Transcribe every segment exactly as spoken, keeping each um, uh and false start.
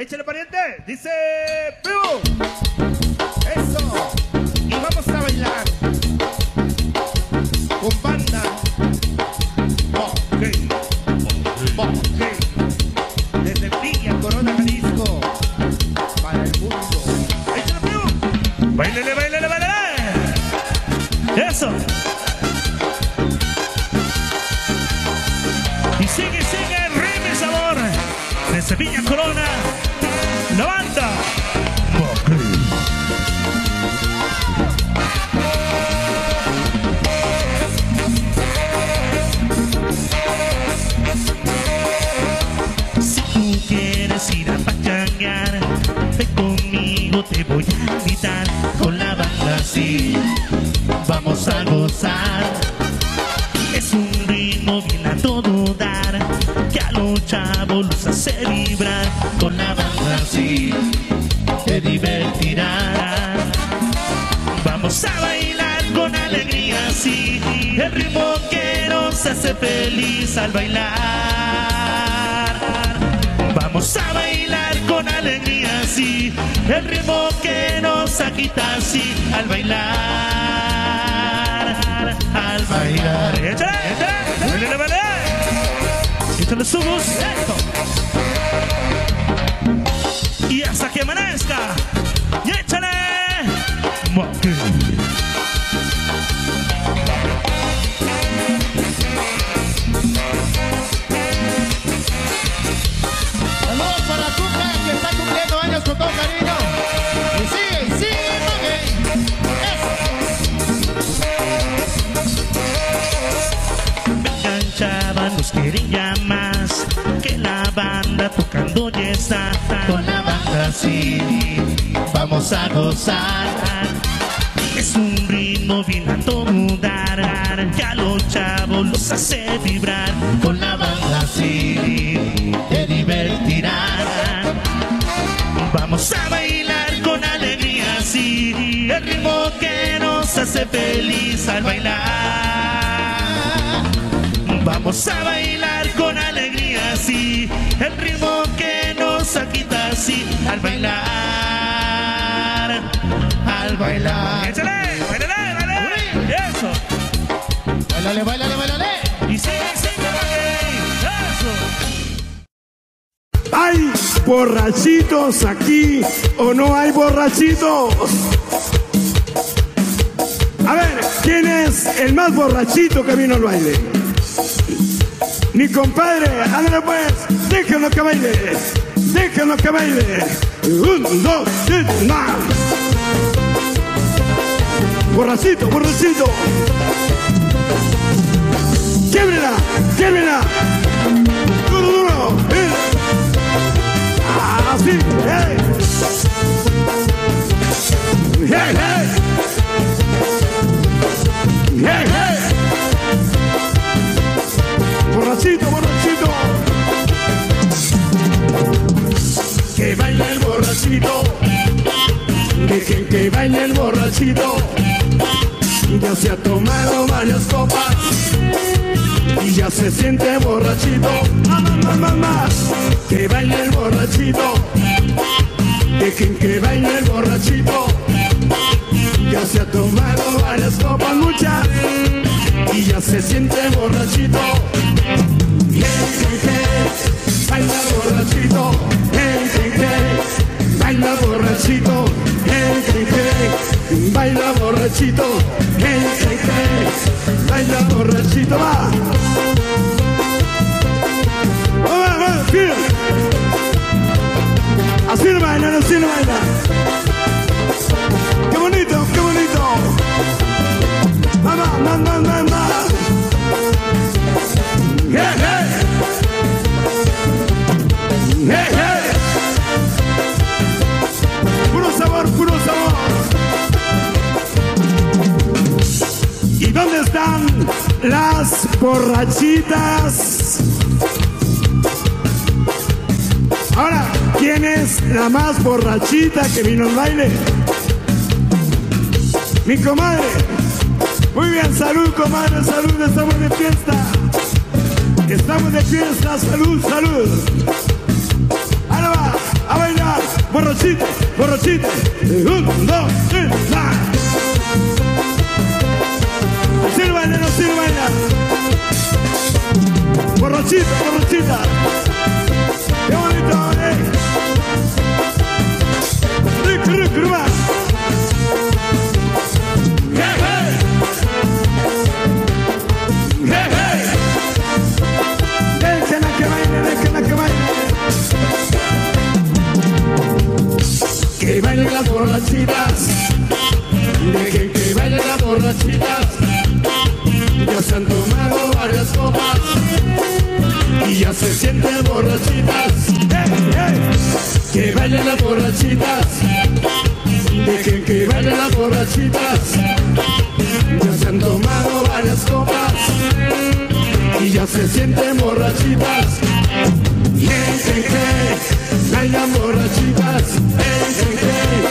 Échale, pariente. Dice Piu. Eso. Y vamos a bailar con banda. Okay. Okay. Desde Sevilla Corona, Jalisco, para el mundo. Échale, Piu. Báilele, báilele, báilele. Eso. Sevilla Corona, la banda. Si tú quieres ir a pachangar, ven conmigo, te voy a invitar. Con la banda así vamos a gozar. Es un ritmo bien a todo dar, que a los chavos los hace vibrar. Con la banda así te divertirás. Vamos a bailar con alegría, sí, el ritmo que nos hace feliz al bailar. Vamos a bailar con alegría, sí, el ritmo que nos agita así al bailar, al bailar. ¡Échale, échale, échale, échale! ¡Échale, subos! Y hasta que amanezca. Y échale. Saludos para la cuca que está cumpliendo años con todo cariño. Y sigue, y sigue, Maguey. Me enganchaban los querillas, que la banda tocando ya está. Con la banda sí vamos a gozar. Es un ritmo bien a todo dar, que a los chavos los hace vibrar. Con la banda sí te divertirás. Vamos a bailar con alegría, sí, el ritmo que nos hace feliz al bailar. Vamos a bailar con alegría, sí, el ritmo que nos agita así al bailar, al bailar. ¡Échale! ¡Bailale, bailale! ¡Uy! ¡Eso! ¡Bailale, bailale, bailale! ¡Y sigue, sigue, bailale! ¡Eso! ¡Hay borrachitos aquí o no hay borrachitos! A ver, ¿quién es el más borrachito que vino al baile? Mi compadre, ándale pues, déjenlo que baile, déjenlo que baile. Un, dos, tres, más. Borracito, borracito. Quiebrela, quiebrela. Duro, duro. Eh. Así, eh. Hey, hey. Hey, hey. Borrachito, borrachito. Que baila el borrachito. Dejen que baile el borrachito. Ya se ha tomado varias copas y ya se siente borrachito. Mamá, mamá, que baile el borrachito. Dejen que baile el borrachito. Ya se ha tomado varias copas, muchas, y ya se siente borrachito. Hey, hey, hey, baila borrachito. Hey, hey, hey, baila borrachito. Hey, hey, hey, baila borrachito. Hey, hey, hey, baila borrachito. Va. Va, va, bien. Así no bailan, así no bailan. Qué bonito, qué bonito. Mamá, mamá, mamá. Hey, hey. Hey, hey. Puro sabor, puro sabor. ¿Y dónde están las borrachitas? Ahora, ¿quién es la más borrachita que vino al baile? Mi comadre. Muy bien, salud, comadre, salud, estamos de fiesta. Estamos de fiesta, salud, salud. Ahora va, a bailar. borrachita, borrachita, un, dos, tres, va. Sílvanle, no sílvanle. Borrachita, borrachita. Qué bonito, eh. Rico, rico, rico. Que bailen las borrachitas, dejen que bailen las borrachitas. Ya se han tomado varias copas y ya se sienten borrachitas. Hey, hey. Que bailen las borrachitas, dejen que bailen las borrachitas. Ya se han tomado varias copas y ya se sienten borrachitas. Hey, hey, hey. Bailan borrachitas, hey, hey, hey.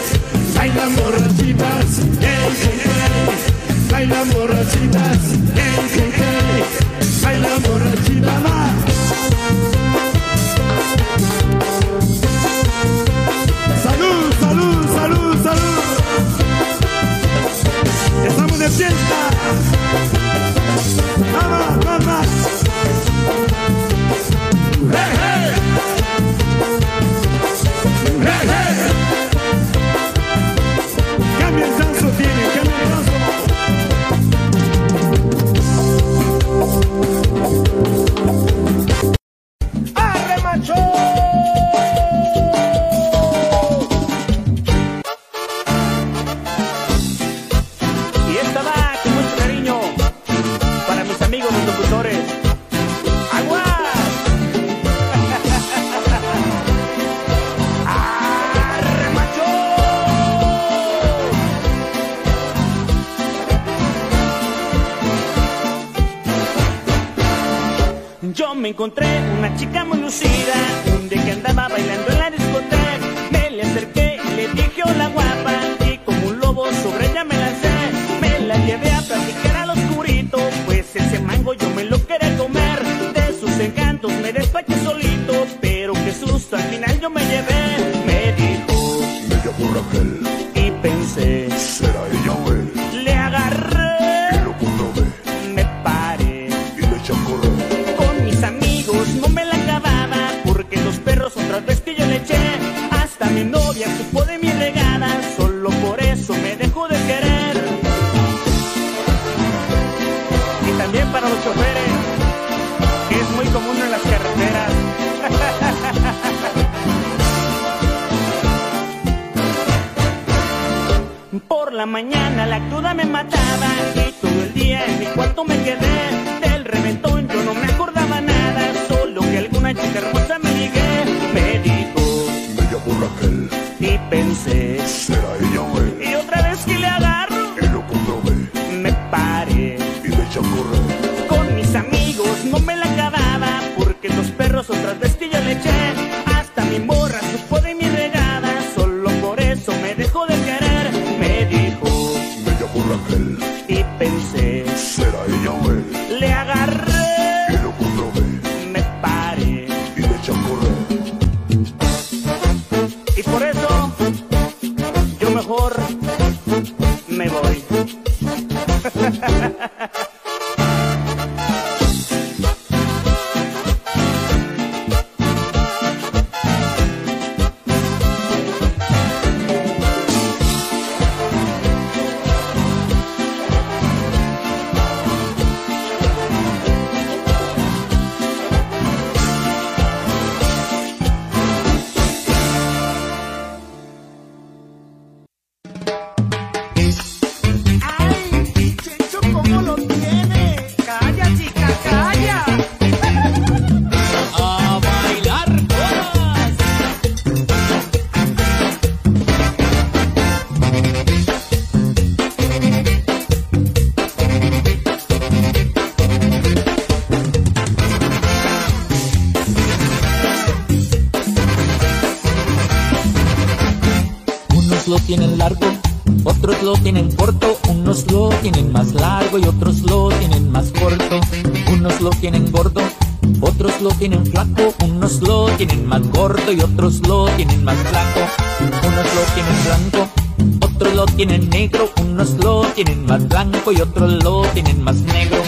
Bailan borrachitas, hey, hey, hey. Bailan borrachitas, hey, hey, hey. Bailan borrachitas, va. Salud, salud, salud, salud. Estamos de fiesta. Vamos, vamos. Hey, hey. Hey, hey. Cambia el danzo, tiene, cambia el danzo. ¡Arre, macho! Y esta va con mucho cariño para mis amigos, mis locutores. Me encontré una chica muy lucida, un día que andaba bailando en la discoteca. Me le acerqué y le dije hola guapa, y como un lobo sobre ella me lancé. Me la llevé a platicar al oscurito, pues ese mango yo me lo quería comer. De sus encantos me despaché solito, pero qué susto al final yo me llevé. Me dijo, me llamó Raquel, y pensé, será ella o él. Le agarré y lo comprobé, me paré y le eché a correr. No me la acababa, porque los perros otras veces que yo le eché. Hasta mi novia supo de mi regada, solo por eso me dejó de querer. Y también para los choferes, que es muy común en las carreteras. Por la mañana la cruda me mataba, y todo el día en mi cuarto me quedé. Del reventón yo no me acordaba nada, solo que alguna chica hermosa me ligué. Me dijo, me llamó Raquel, y pensé, será ella o él. Y otra vez que le agarro, y lo comprobé, me paré, y le eché a correr. Con mis amigos no me la acababa, porque los perros otras veces que yo le eché. Hasta mi morra supo de mi regada, solo por eso me dejó de querer. Me dijo, me llamó Raquel, y pensé, será ella o él. Le agarré y lo comprobé, me paré y le eché a correr. Y por eso yo mejor me voy. Tienen largo, otros lo tienen corto, unos lo tienen más largo y otros lo tienen más corto, unos lo tienen gordo, Otros lo tienen flaco, unos lo tienen más gordo y otros lo tienen más flaco. Unos lo tienen blanco, otros lo tienen negro, unos lo tienen más blanco y otros lo tienen más negro.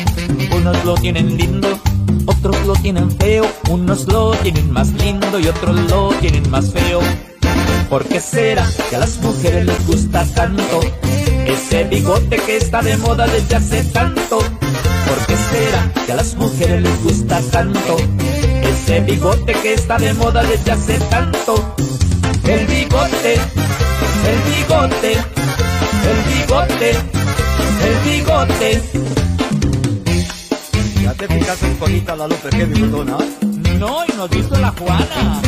Unos lo tienen lindo, otros lo tienen feo, unos lo tienen más lindo y otros lo tienen más feo. ¿Por qué será que a las mujeres les gusta tanto ese bigote que está de moda desde hace tanto? ¿Por qué será que a las mujeres les gusta tanto ese bigote que está de moda desde hace tanto? El bigote, el bigote, el bigote, el bigote. ¿Ya te fijaste un poquito a la Lupe que me perdona? No, y nos hizo la Juana.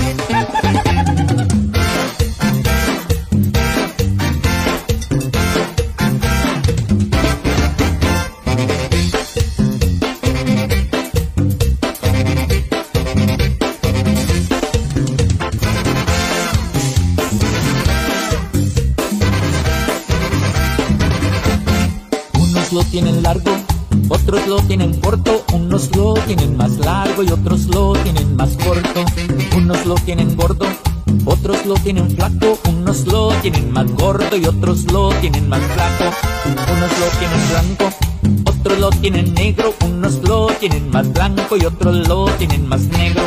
Unos lo tienen largo, otros lo tienen corto, unos lo tienen más largo y otros lo tienen más corto. Unos lo tienen gordo, otros lo tienen flaco, unos lo tienen más gordo y otros lo tienen más flaco. Unos lo tienen blanco, otros lo tienen negro, unos lo tienen más blanco y otros lo tienen más negro.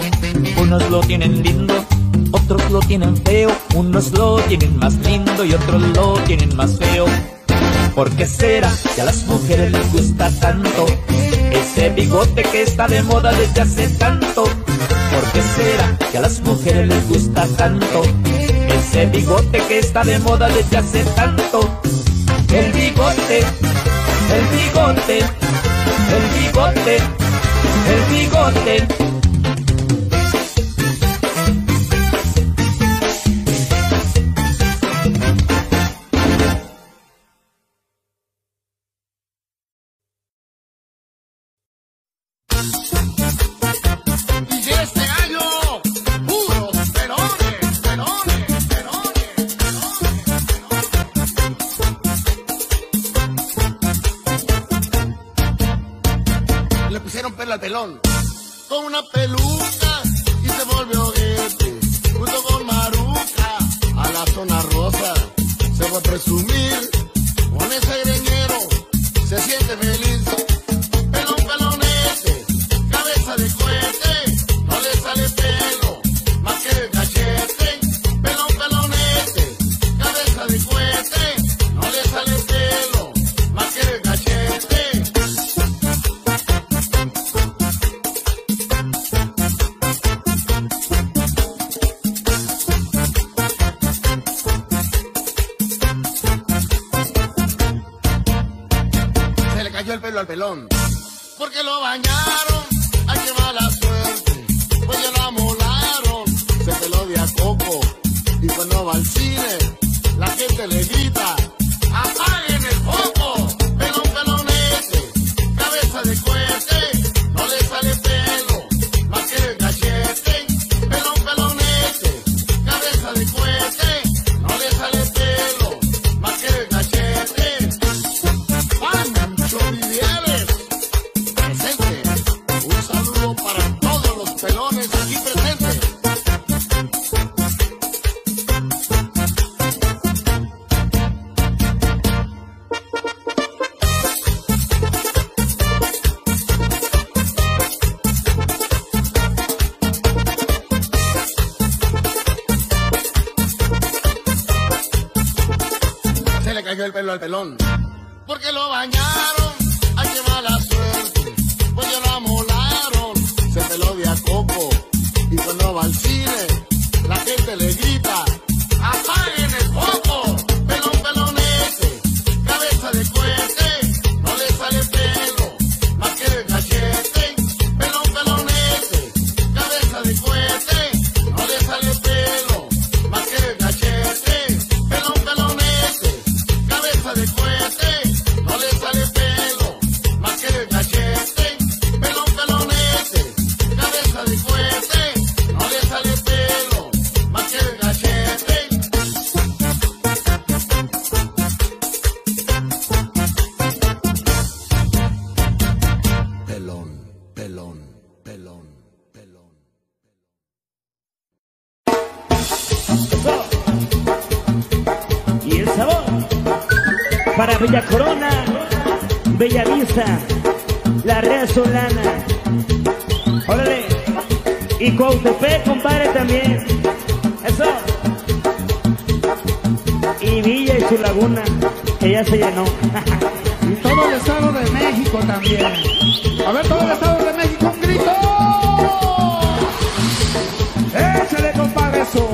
Unos lo tienen lindo, otros lo tienen feo, unos lo tienen más lindo y otros lo tienen más feo. ¿Por qué será que a las mujeres les gusta tanto ese bigote que está de moda desde hace tanto? ¿Por qué será que a las mujeres les gusta tanto ese bigote que está de moda desde hace tanto? El bigote, el bigote, el bigote, el bigote. Pelón, con una peluca y se volvió gente, junto con Maruca a la zona rosa, se va a presumir, con ese greñero se siente feliz, pelón pelonete, cabeza de cohete, no le sale pelo, más que el cachete, pelón pelonete, cabeza de cohete, no le sale pelo, más que el cachete. El pelo al pelón, porque lo bañaron, hay que mala suerte, pues ya lo amolaron, se peló de a coco, y cuando va al cine, la gente le grita, apaguen el foco, pelón pelonete, cabeza de cohete, no le sale pelo, más que el cachete, pelón pelonete, cabeza de cohete, no le sale pelo, más que el cachete. El pelo al pelón, porque lo bañaron, hay que mala suerte, pues ya lo amolaron, se peló de a coco, y cuando va al cine, la gente le grita, apaguen el foco, pelón pelonete, cabeza de cohete, no le sale pelo, más que el cachete, pelón pelonete, cabeza de cohete, no le sale pelo, más que el cachete. Pelón pelonete, cabeza de fuerte, no le sale pelo, más que el gallete. para Villa Corona, Bella Vista, La Red Solana, órale, y Cuautepec, compadre, también, eso, y Villa y su laguna, que ya se llenó. Y todo el Estado de México también. A ver, todo el Estado de México, un grito. Échale, compadre, eso.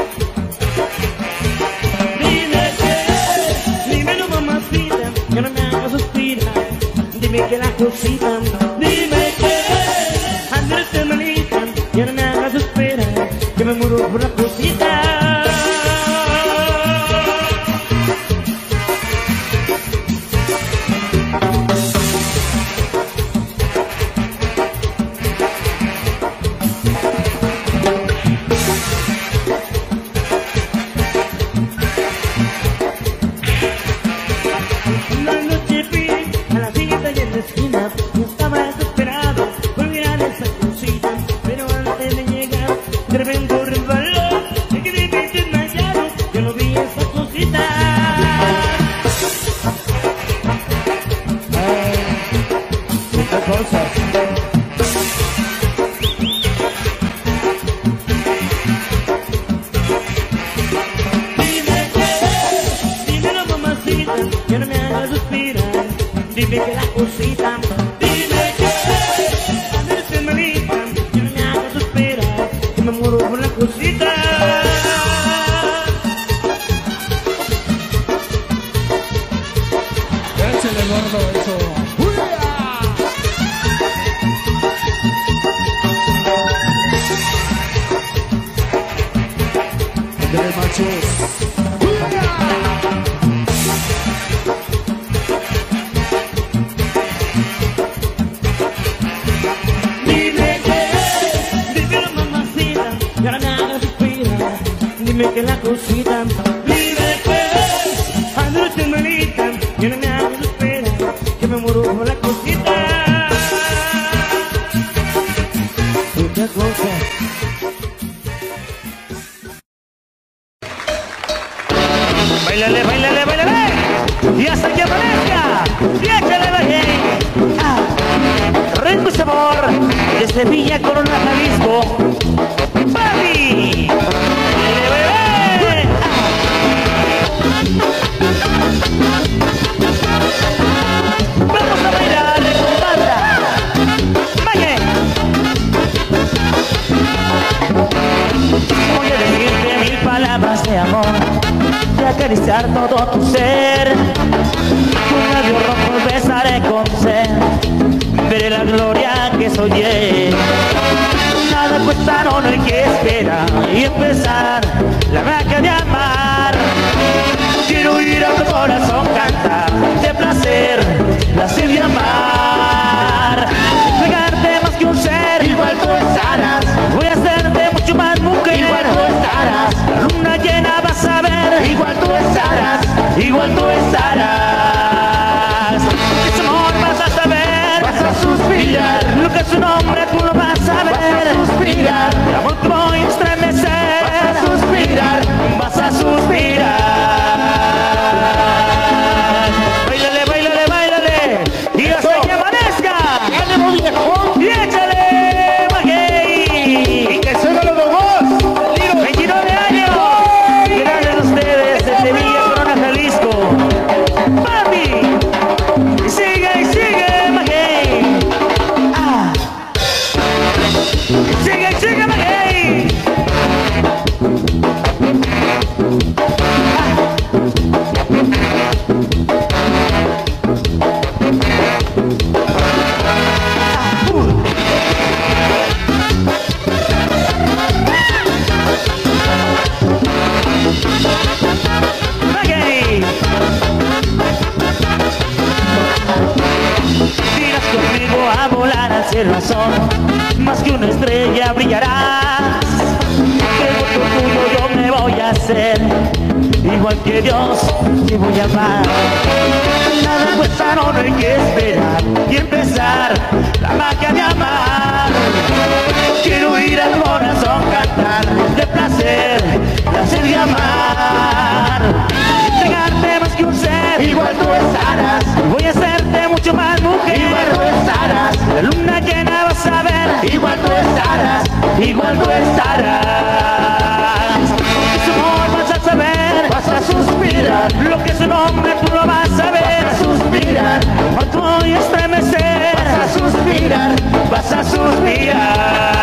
Sigue, sigue, hey. cielo azul, más que una estrella brillarás. Creo que tuyo yo me voy a hacer, igual que Dios te voy a amar. Nada pues ahora hay que esperar y empezar la magia de amar. Quiero ir al corazón cantar de placer, placer de amar. Entregarte más que un ser, igual tú estarás. Voy a hacerte mucho más mujer, igual tú estarás. La luna llena vas a ver, igual tú estarás, igual tú estarás. Porque su amor vas a saber, vas a suspirar. Lo que es un hombre tú lo vas a ver, vas a suspirar. Por tu hoy estremecer, vas a suspirar, vas a suspirar.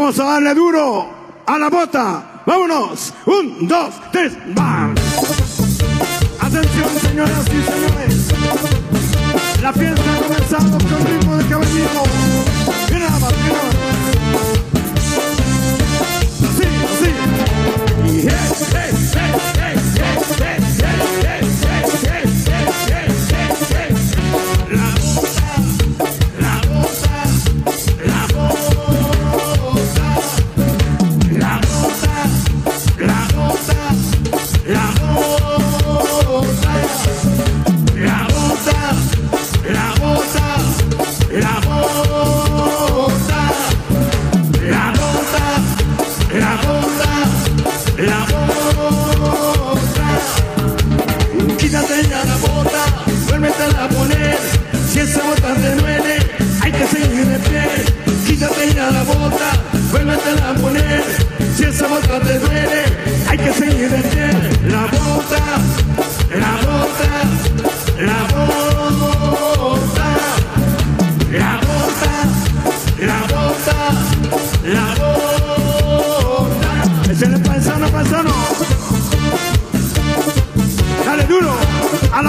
Vamos a darle duro a la bota. Vámonos. Un, dos, tres, ¡bam! Atención, señoras y señores. La fiesta ha comenzado con ritmo de caballito. Mira nada más, mira más. Así, así. Yeah, yeah, yeah, yeah, yeah, yeah, yeah, yeah, yeah, yeah, yeah. La bota, la bota, la bota. La bota, la bota, la bota.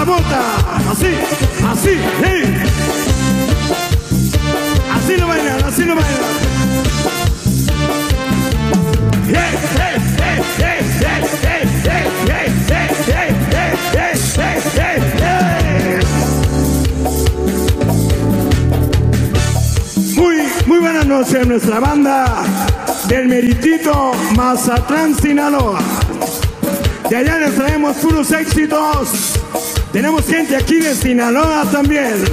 la punta. Así, así, hey. Así lo bailan, así lo bailan. Hey, hey, hey, hey, hey, hey, hey, hey, hey, hey, hey, hey, hey, hey, hey. Muy, muy buenas noches a nuestra banda del meritito Mazatlán, Sinaloa. De allá les traemos puros éxitos. Tenemos gente aquí de Sinaloa también.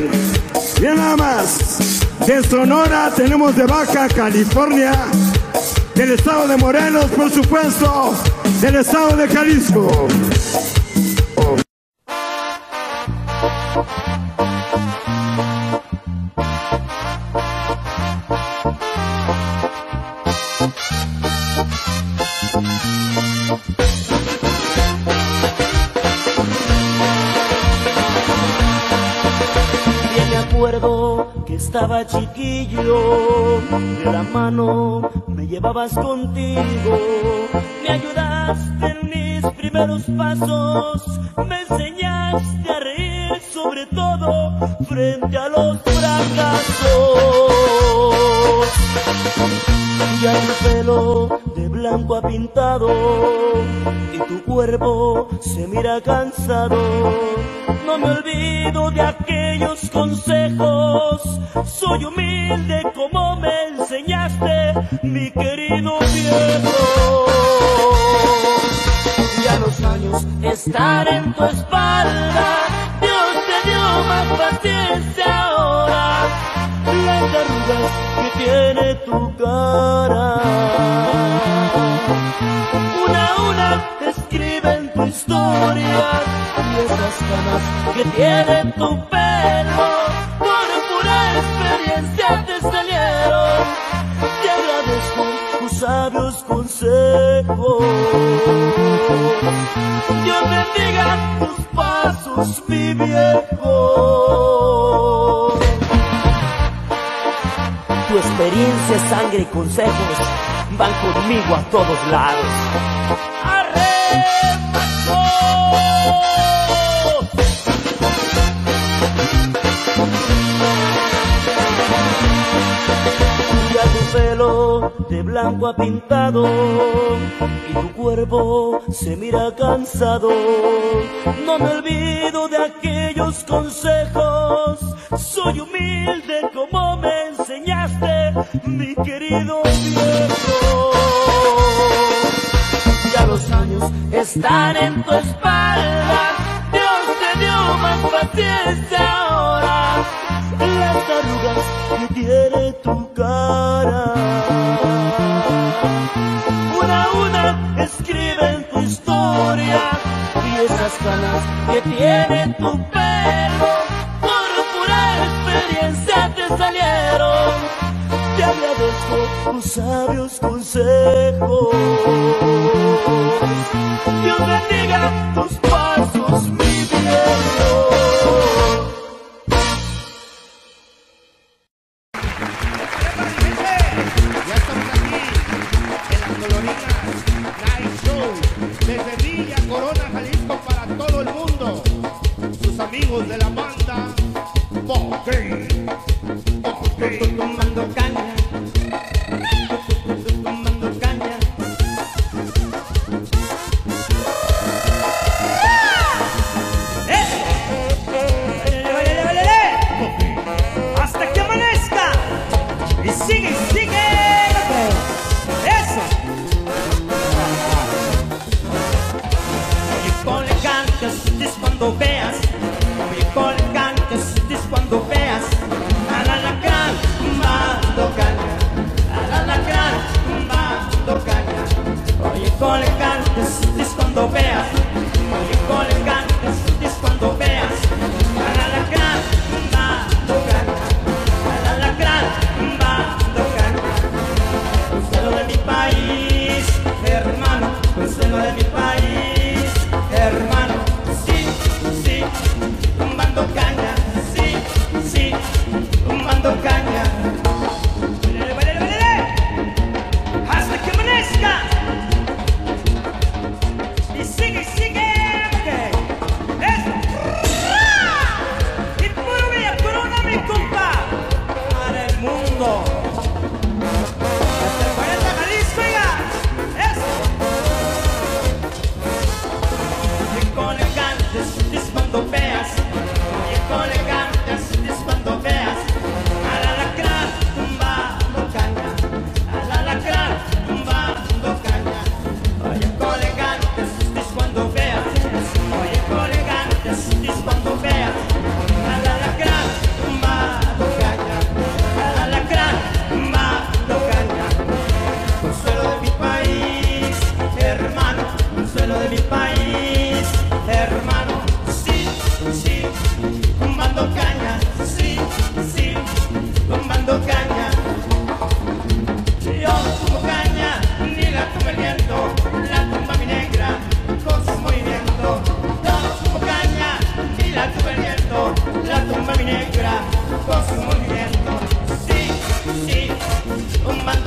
Bien, nada más. De Sonora tenemos, de Baja California, del estado de Morelos, por supuesto, del estado de Jalisco. Estaba chiquillo, de la mano me llevabas contigo, me ayudaste en mis primeros pasos, me enseñaste a reír, sobre todo frente a los fracasos. Ya tu pelo de blanco ha pintado y tu cuerpo se mira cansado. No me olvido de aquellos consejos, soy humilde como me enseñaste, mi querido viejo. Y a los años estar en tu espalda, Dios te dio más paciencia ahora. Las arrugas que tiene tu cara, una a una escriben tu historia. Esas ganas que tiene tu pelo, por pura experiencia te salieron. Te agradezco tus sabios consejos. Dios bendiga tus pasos, mi viejo. Tu experiencia, sangre y consejos van conmigo a todos lados. ¡Arrebato! Pelo de blanco ha pintado y tu cuerpo se mira cansado. No me olvido de aquellos consejos, soy humilde como me enseñaste, mi querido viejo. Ya los años están en tu espalda, Dios te dio más paciencia ahora. Las arrugas que tiene tu cara, una a una escriben tu historia. Y esas ganas que tiene tu pelo, por pura experiencia te salieron. Te agradezco tus sabios consejos. Dios bendiga tus pasos, mi viejo. De Sevilla, Corona, Jalisco, para todo el mundo. Sus amigos de la banda Boquín. Boquín. Tomando caña, tomando caña. ¡Eso! ¡Vale, vale, vale! ¡Hasta que amanezca! ¡Y sigue, sigue! Cuando veas, oye, con el canto, sientes cuando veas al alacrán mando caña, al alacrán mando caña. Oye, con el canto, sientes cuando veas, oye, con el canto, sientes cuando veas al alacrán mando caña, al alacrán mando caña. Consuelo de mi país, hermano, consuelo de mi país, hermano. See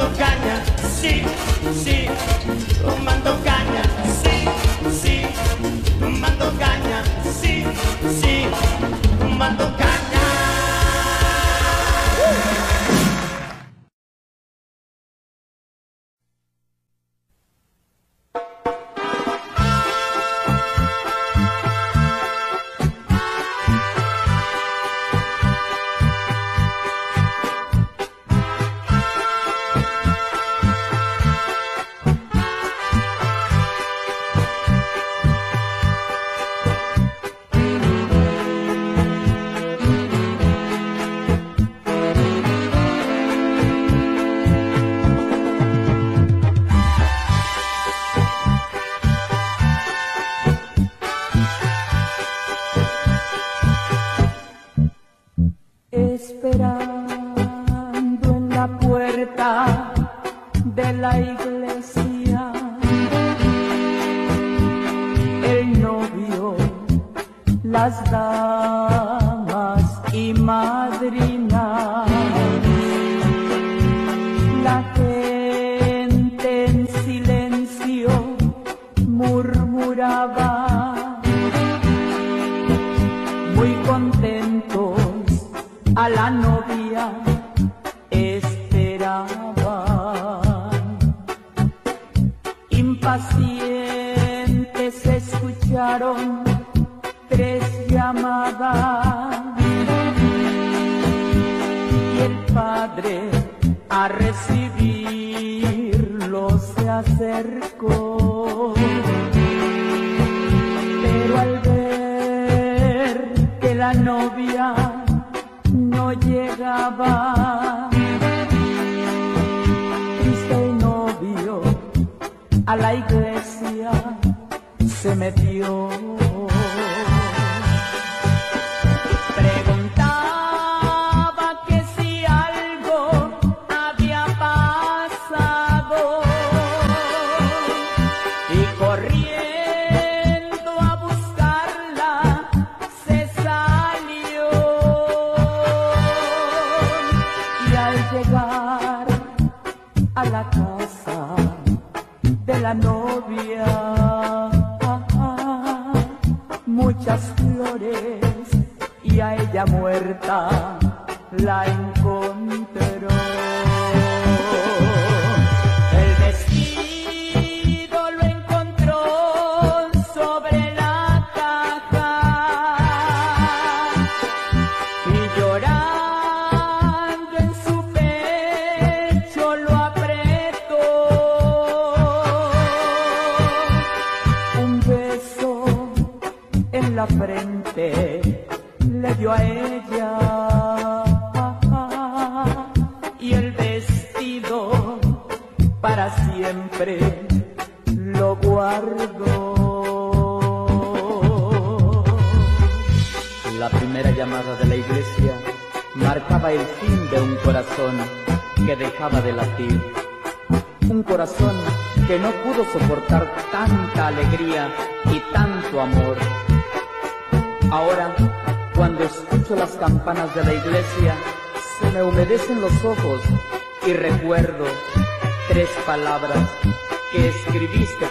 Tomando caña, sí, sí. Tomando caña, sí, sí. Tomando caña, sí, sí. Tomando caña.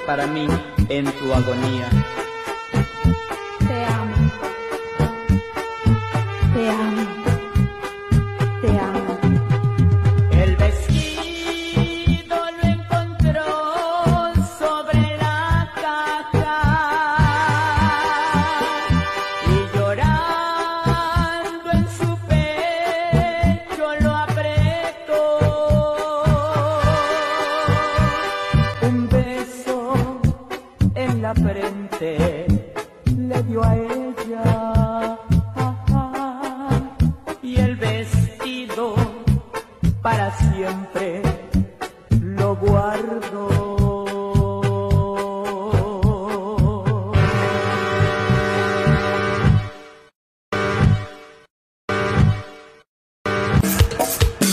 Para mí, en tu agonía. Te amo, te amo, te amo. El vestido lo encontró sobre la caja y llorando en su pecho lo apretó. Un beso en la frente le dio a ella, ajá, y el vestido para siempre lo guardó.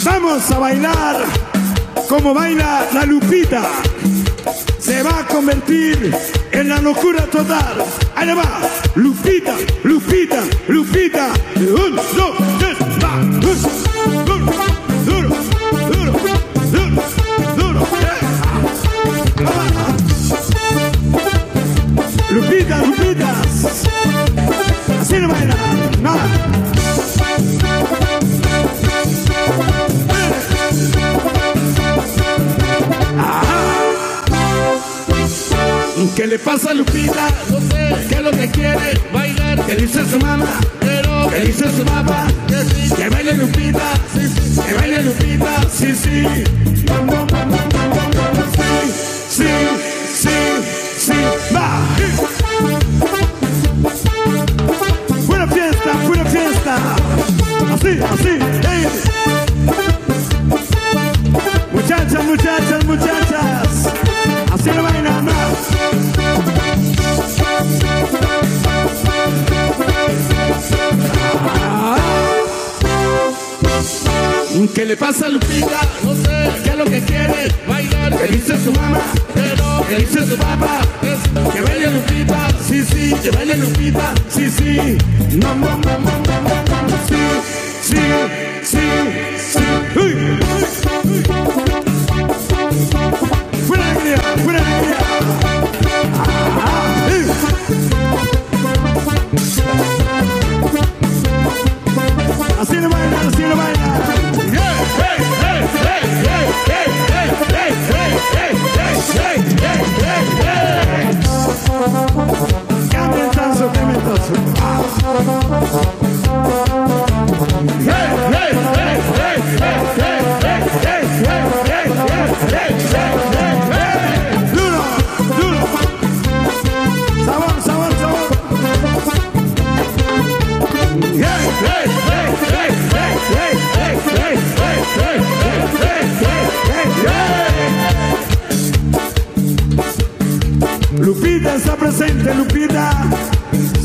Vamos a bailar como baila la Lupita. Se va a convertir en la locura total. Allá va, Lupita, Lupita, Lupita. Un, dos, tres, va. Duro, duro, duro, duro, duro. ¿Qué le pasa a Lupita? No sé. ¿Qué es lo que quiere? Bailar. ¿Qué dice su mamá? Pero. ¿Qué dice su papá? Que sí. Que baile Lupita. Sí, sí. Que baile Lupita. Sí, sí. Sí, sí, sí. Va. Fuera fiesta, fuera fiesta. Así, así. Hey. Muchachas, muchachas, muchachas. Así lo bailan más. ¿Qué le pasa a Lupita? No sé. ¿Qué es lo que quiere? Bailar. ¿Qué dice su mamá? Pero. ¿Qué dice su papá? Es que baile Lupita. Sí, sí. Que baile Lupita. Sí, sí. No, no, no, no, no, no. Sí, sí, sí, sí. Uy. ¡Fuera alegría! ¡Fuera alegría! ¡Ah! ¡Eh! ¡Así no baila! ¡Así no baila! ¡Hey, hey, hey, hey, hey, hey, hey, hey, hey, hey, hey, hey, hey! ¡Cambia el tanzo, cambia el tanzo! ¡Hey, hey, hey, hey, hey, hey, hey, hey, hey, hey, hey, hey, hey! Lupita está presente, Lupita.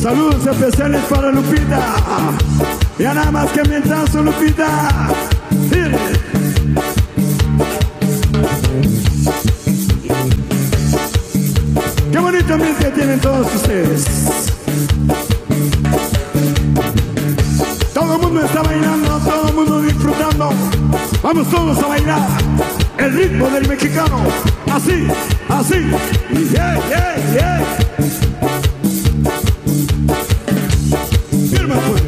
Saludos especiales para Lupita. Ya nada más que mientras su Lupita. Qué bonito ambiente que tienen todos ustedes. Todo el mundo está bailando, todo el mundo disfrutando. Vamos todos a bailar el ritmo del mexicano. Así, así. Yeah, yeah, yeah. Firma, pues.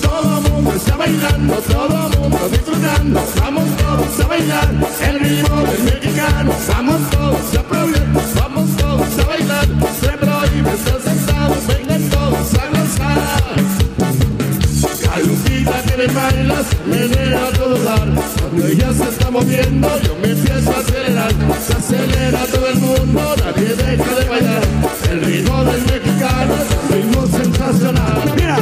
Todo el mundo está bailando, todo el mundo disfrutando. Vamos todos a bailar el ritmo del mexicano. Vamos todos a aplaudir, vamos todos a bailar. Se prohíbe estar sentados, vengan todos a gozar. A Lupita que me bailas, me deja todo dar. Cuando ella se está moviendo, yo me empiezo a acelerar. Se acelera todo el mundo, nadie deja de bailar. El ritmo del mexicano es un ritmo sensacional. ¡Mira!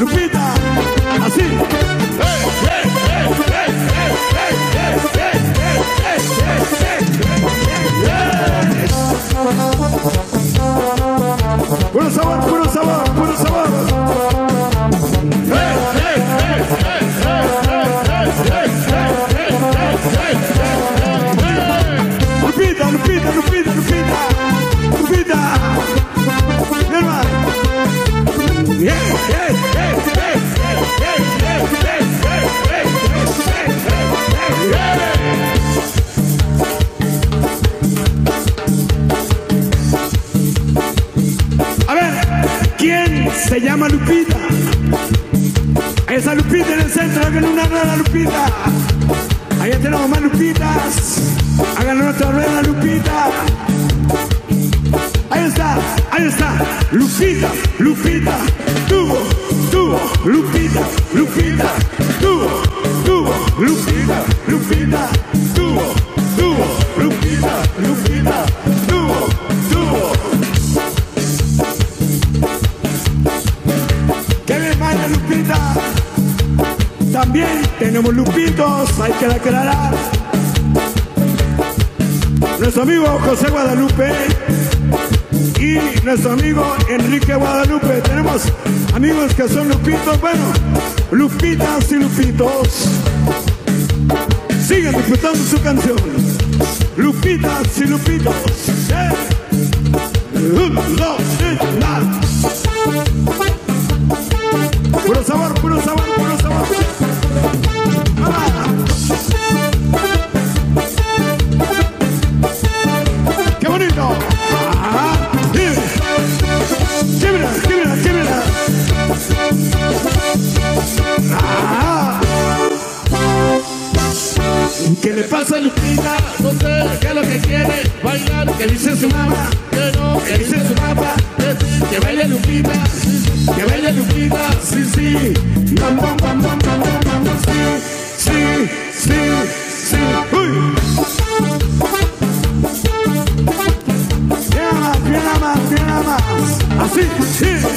¡Lupita! ¡Así! ¡Hey, hey, hey, hey, hey, hey, hey, hey, hey, hey, hey, hey, hey, hey! ¡Puro sabor, puro sabor, puro sabor! Lupita, Lupita, Lupita, Lupita, hermano. Yeah, yeah, yeah, yeah, yeah, yeah, yeah, yeah, yeah. A ver, ¿quién se llama Lupita? Esa Lupita en el centro, hagan una rara Lupita. Allá tenemos más Lupitas. Háganle otra rueda, Lupita. Ahí está, ahí está. Lupita, Lupita. Tuvo, tuvo, Lupita, Lupita. Tuvo, tuvo, Lupita, Lupita. Tuvo, tuvo, Lupita, Lupita. Tuvo, tuvo. Que le vaya, Lupita. También tenemos lupitos, hay que aclarar. Nuestro amigo José Guadalupe y nuestro amigo Enrique Guadalupe. Tenemos amigos que son lupitos, bueno, lupitas y lupitos. Sigan disfrutando su canción. Lupitas y lupitos. Uno, dos, tres, más. Puro sabor, puro sabor, puro sabor. ¡Vamos! Ah. le pasa a Lupita? No sé qué es lo que quiere. Bailar, que dice su mamá, que no, que dice su papá. Que baile Lupita, que baile Lupita, sí, sí. Bam, bam, bam, bam, bam, bam, bam, sí, sí, sí, sí. Uy. Bien más, bien más, bien más. Así, sí.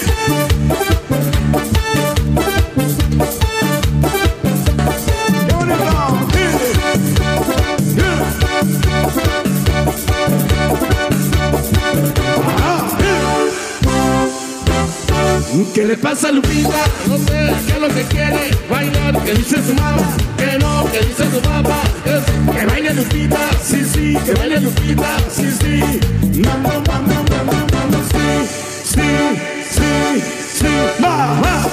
¿Qué le pasa a Lupita? No sé qué es lo que quiere. Bailar, que dice su mamá, que no, que dice su papá. Que baile Lupita, sí, sí, que baile Lupita, sí, sí. No, no, no, no, no, no, no, sí, sí, sí, sí, mamá.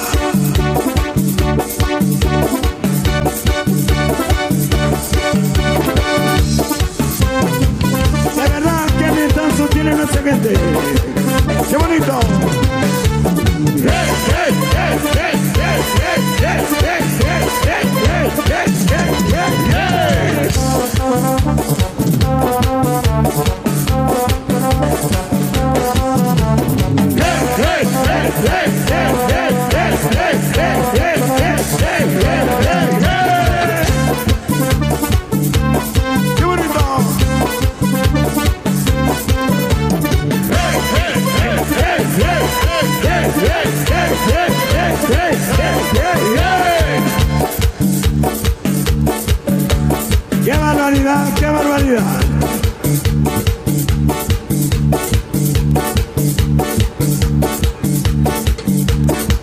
La verdad que mi danzo tiene una semente. ¡Qué bonito! Hey, hey, hey, hey, hey, hey, hey, hey, hey, hey, hey, hey, hey, hey. Hey, hey, hey, hey, hey, hey, hey, hey, hey, hey, hey, hey, hey, hey. ¡Qué bonito! Hey, hey, hey, hey, hey, hey, hey, hey. Yeah, yeah, yeah, yeah, yeah, yeah. ¡Qué barbaridad, qué barbaridad!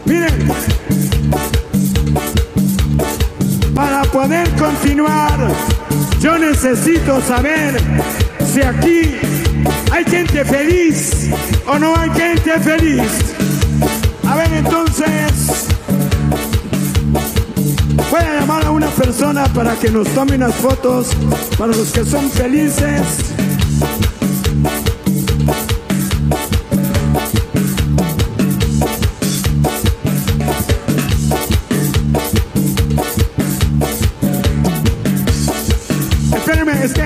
Miren, para poder continuar, yo necesito saber si aquí hay gente feliz o no hay gente feliz. A ver, entonces, voy a llamar a una persona para que nos tome unas fotos para los que son felices. Espérenme, es que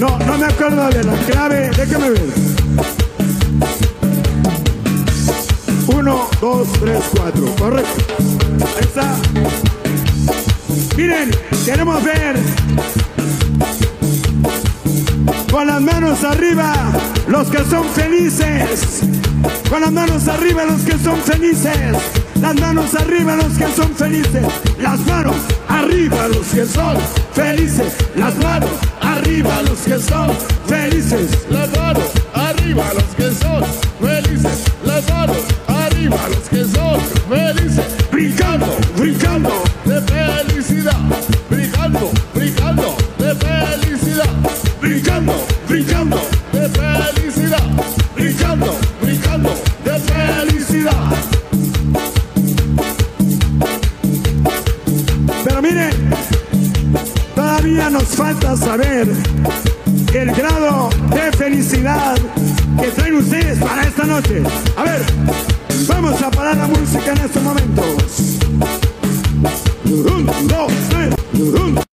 no, no me acuerdo de la clave, déjame ver. uno, dos, tres, cuatro, correcto. Ahí está. Miren, queremos ver con las manos arriba los que son felices. Con las manos arriba los que son felices. Las manos arriba los que son felices. Las manos arriba los que son felices. Las manos arriba los que son felices. Las manos arriba los que son felices. Las manos arriba los que son felices. Brincando, brincando de felicidad. Brincando, brincando de felicidad. Brincando, brincando de felicidad. Brincando, brincando de felicidad. Pero miren, todavía nos falta saber el grado de felicidad que traen ustedes para esta noche. A ver, vamos a parar la música en estos momentos. Un, dos, tres, un. No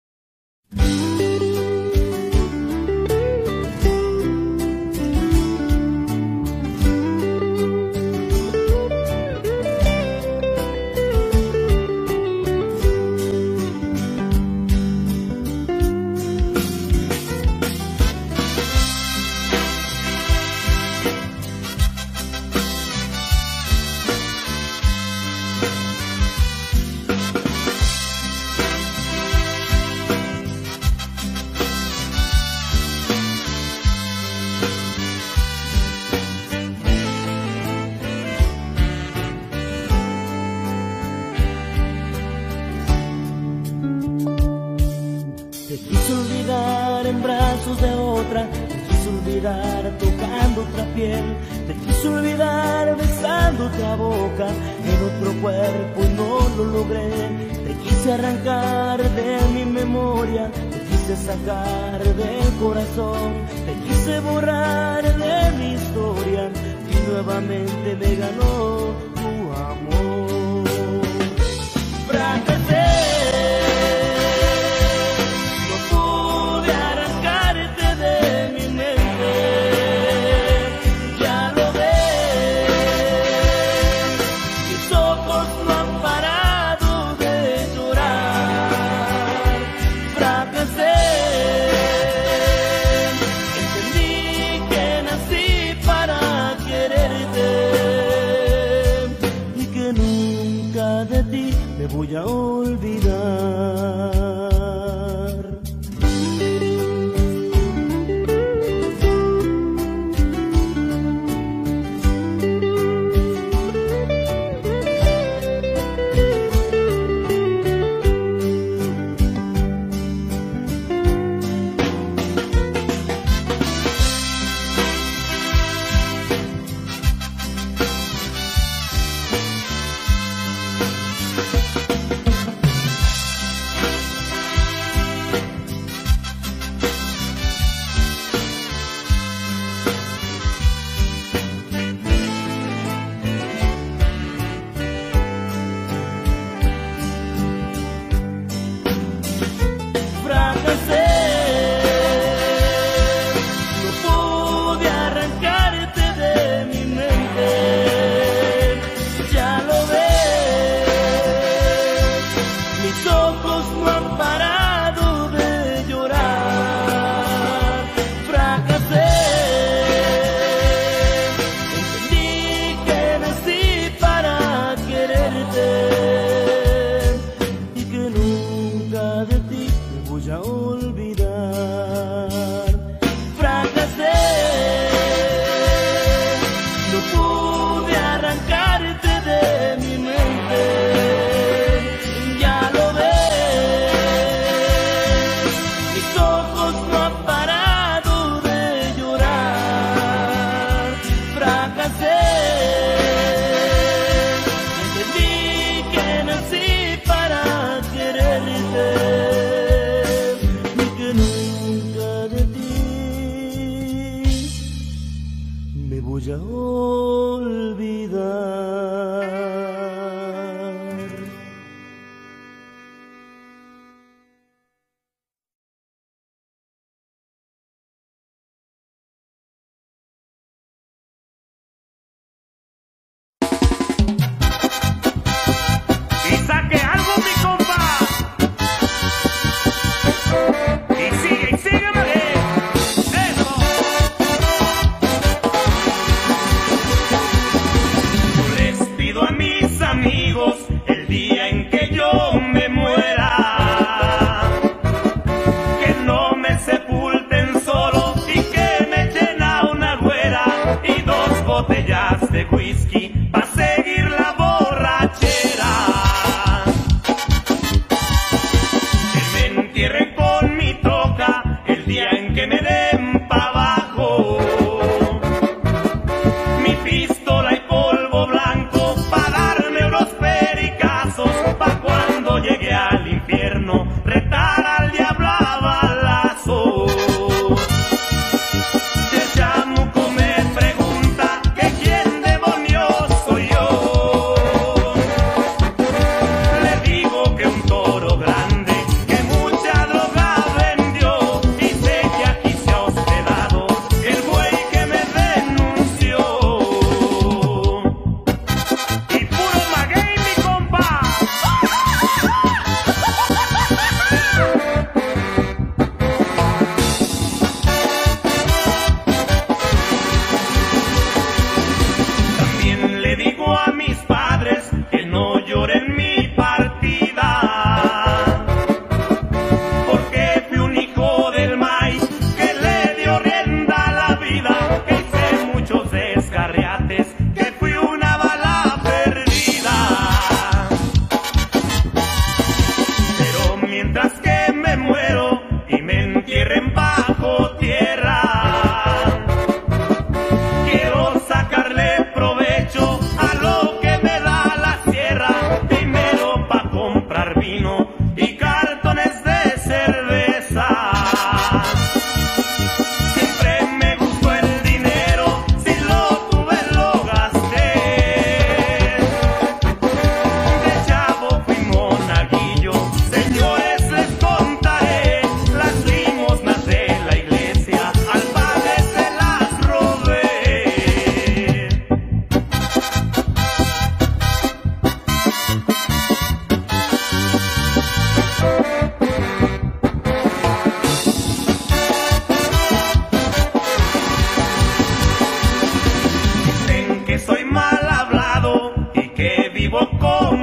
ojos no han parado de llorar. Fracasé, entendí que nací para quererte y que nunca de ti me voy a olvidar.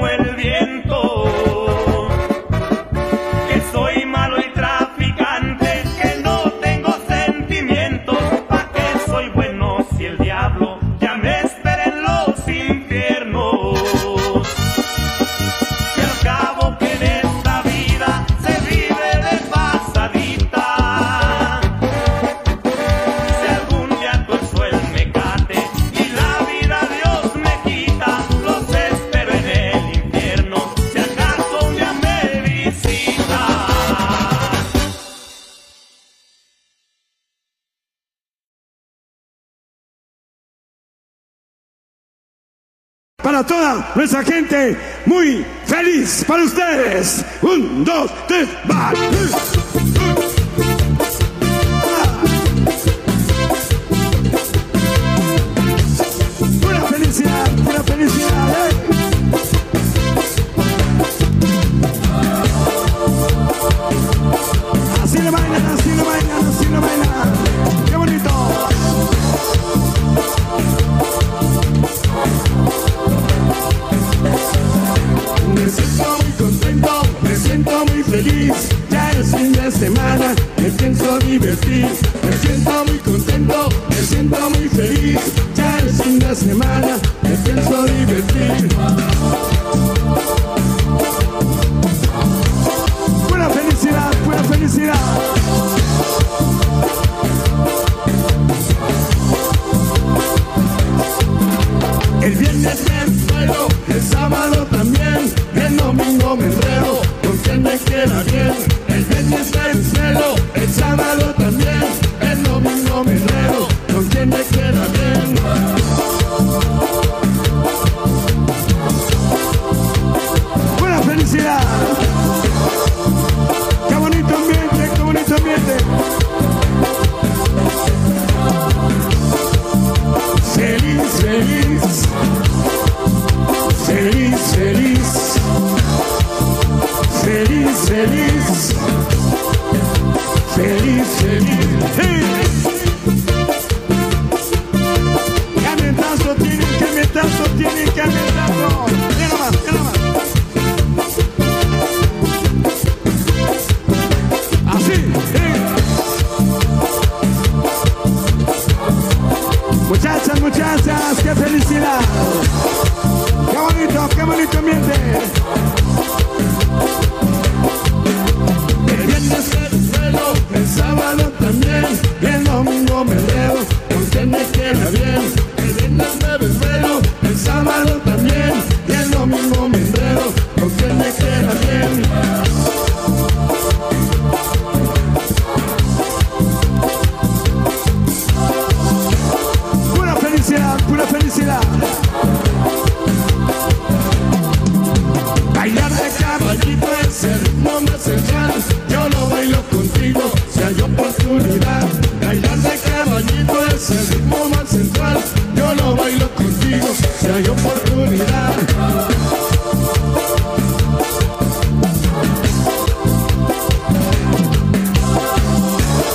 como el viento, que soy malo y traficante, que no tengo sentimientos, pa' que soy bueno si el diablo ya me espera en los infiernos. Y al cabo que en esta vida se vive de pasadita, si algún día tu suelo me cate y la vida Dios me quita, los espero en el infierno, si acaso un día me visitas. Para toda nuestra gente, muy feliz para ustedes. Un, dos, tres, va. Pura felicidad, pura felicidad, ¿eh? Así lo bailan, así lo bailan, así lo bailan. ¡Qué bonito! Me siento muy contento, me siento muy feliz. Ya es fin de semana, me pienso divertir. Me siento muy contento, me siento muy feliz. Ya es fin de semana, me pienso divertir. Pura felicidad, pura felicidad. El viernes me ensuelo, el sábado también, el domingo me enredo, con quien me queda bien. El viernes me ensuelo, el sábado también, el domingo me enredo, con quien me queda bien. Buena felicidad. Qué bonito ambiente, qué bonito ambiente. Feliz, feliz, feliz, feliz, feliz, feliz, feliz, feliz, feliz. ¡Qué ambientazo tienen, qué ambientazo tienen, qué ambientazo! ¡Qué nomás, qué nomás! ¡Así! ¡Eh! Muchachas, muchachas, qué felicidad. Qué bonito, qué bonito ambiente. El viernes me ensuelo, el sábado también, el domingo me leo, con quien me queda bien. El viernes me ensuelo, el sábado también, y el domingo me enredo, con quien me queda bien. Pura felicidad. Bailar de caballito es el ritmo más esencial. Yo lo bailo contigo si hay oportunidad. Bailar de caballito es el ritmo más sensual. Yo lo bailo contigo si hay oportunidad.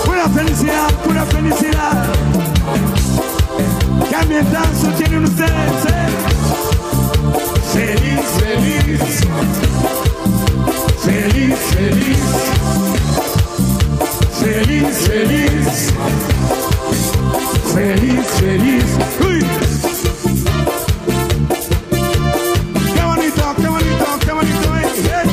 Pura felicidad, pura felicidad. ¡Qué ambientazo tienen ustedes, eh! ¡Feliz, feliz! ¡Feliz, feliz! ¡Feliz, feliz! ¡Feliz, feliz! ¡Uy! ¡Qué bonito, qué bonito, qué bonito! ¡Eh, eh, eh!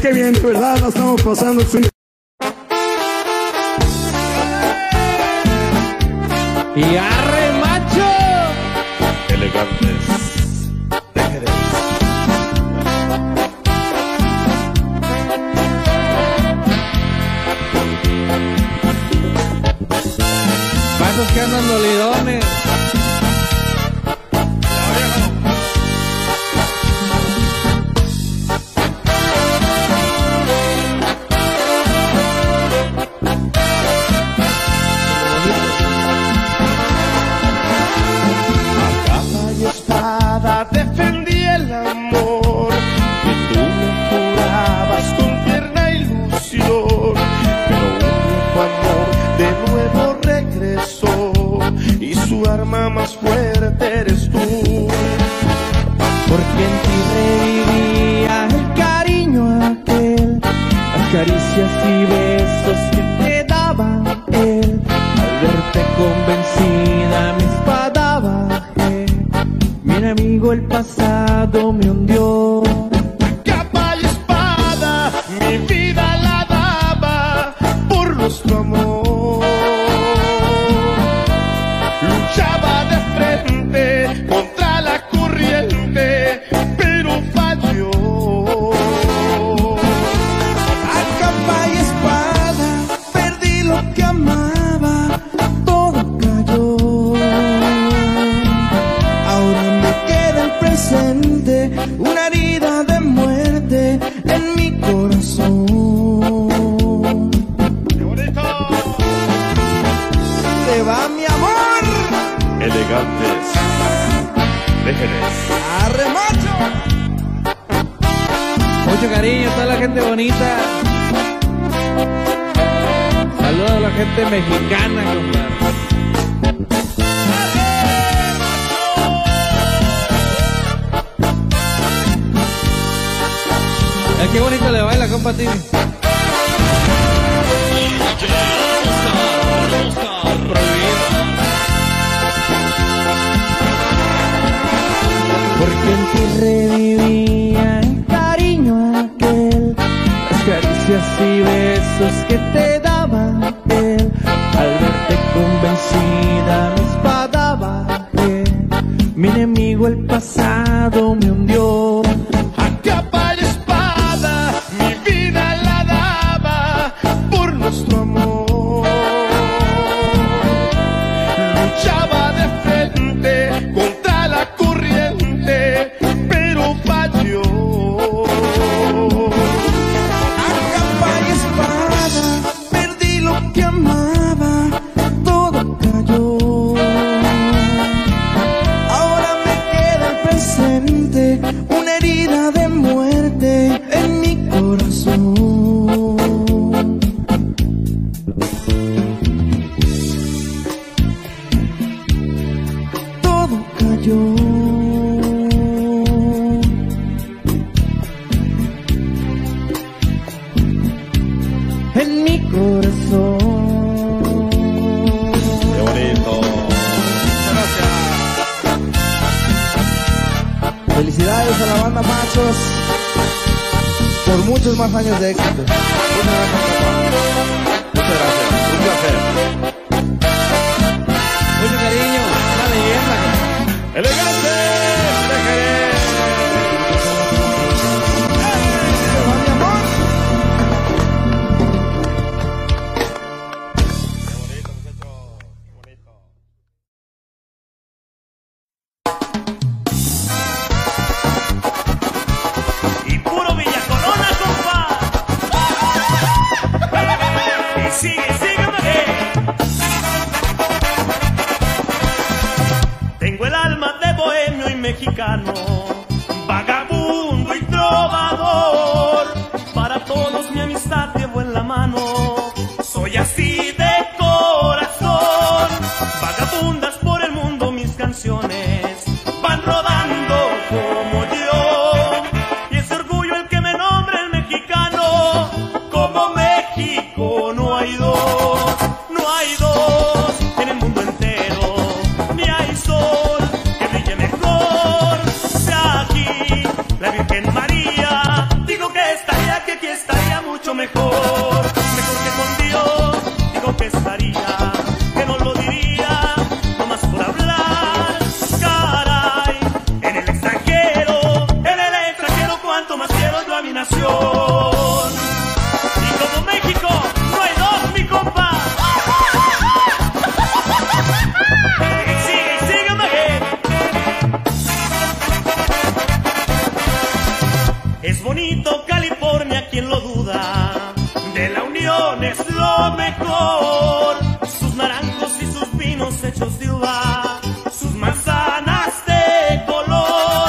Qué bien, de verdad, la estamos pasando su... ¡Y arre, macho! Elegantes. Déjeres. Pasos que andan dolidones. caricias y besos que te daba él. Al verte convencida mi espada bajé, mi enemigo el pasado me hundió. Capa y espada, mi vida la daba por nuestro amor. Luchaba de frente contra la corriente, pero falló. A capa y espada perdí lo que amaba, todo cayó. Ahora me queda el presente, una herida de muerte en mi corazón. ¡Qué bonito! ¡Se va mi amor! Elegantes, déjenles. Mucho cariño a toda la gente bonita. Saludos a la gente mexicana, compadre. Qué bonito le baila, compa Tini. Porque en ti revivía y besos que te daba él. Al verte convencida mi espada bajé, mi enemigo el pasado me hundió. A capa y espada mi vida la daba por nuestro amor. Luchaba de frente contra la corriente, pero falló. Una herida de muerte en mi corazón. Todo cayó. En mi corazón. Qué bonito. Felicidades a la banda Machos por muchos más años de éxito. Muchas gracias. Muchas gracias. Un placer. Mucho cariño. Una leyenda. ¡Elegante! ¡Te querés! ¡Qué bonito, muchachos! ¡Qué bonito! Mexicano, vagabundo y trovador, para todos mi amistad llevo en la mano, soy así de corazón. Vagabundas por el mundo mis canciones, van rodando como yo, y es orgullo el que me nombre el mexicano, como México no hay dos, no hay dos en el mundo entero, ni hay sol. Mejor, mejor que con Dios, digo que estaría, que no lo diría, nomás por hablar, caray, en el extranjero, en el extranjero, cuanto más quiero yo a mi nación. Y como México, no hay dos, mi compa. Sigue, sígueme. Es bonito California, quien lo duda. Es lo mejor, sus naranjos y sus vinos hechos de uva, sus manzanas de color,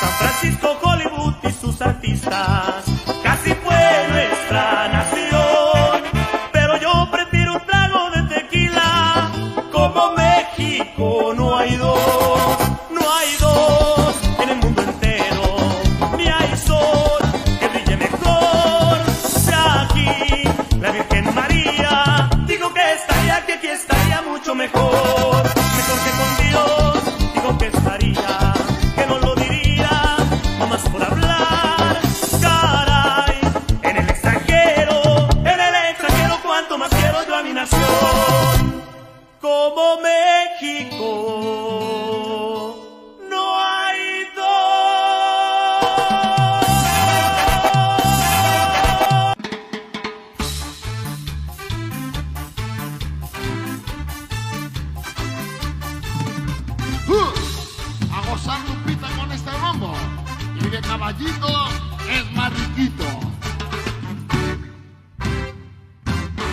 San Francisco, Hollywood y sus artistas, casi fue nuestra nación, pero yo prefiero un trago de tequila, como México no hay dos, no hay dos en el mundo entero, ni hay sol que brille mejor, de aquí. y de caballito es más riquito.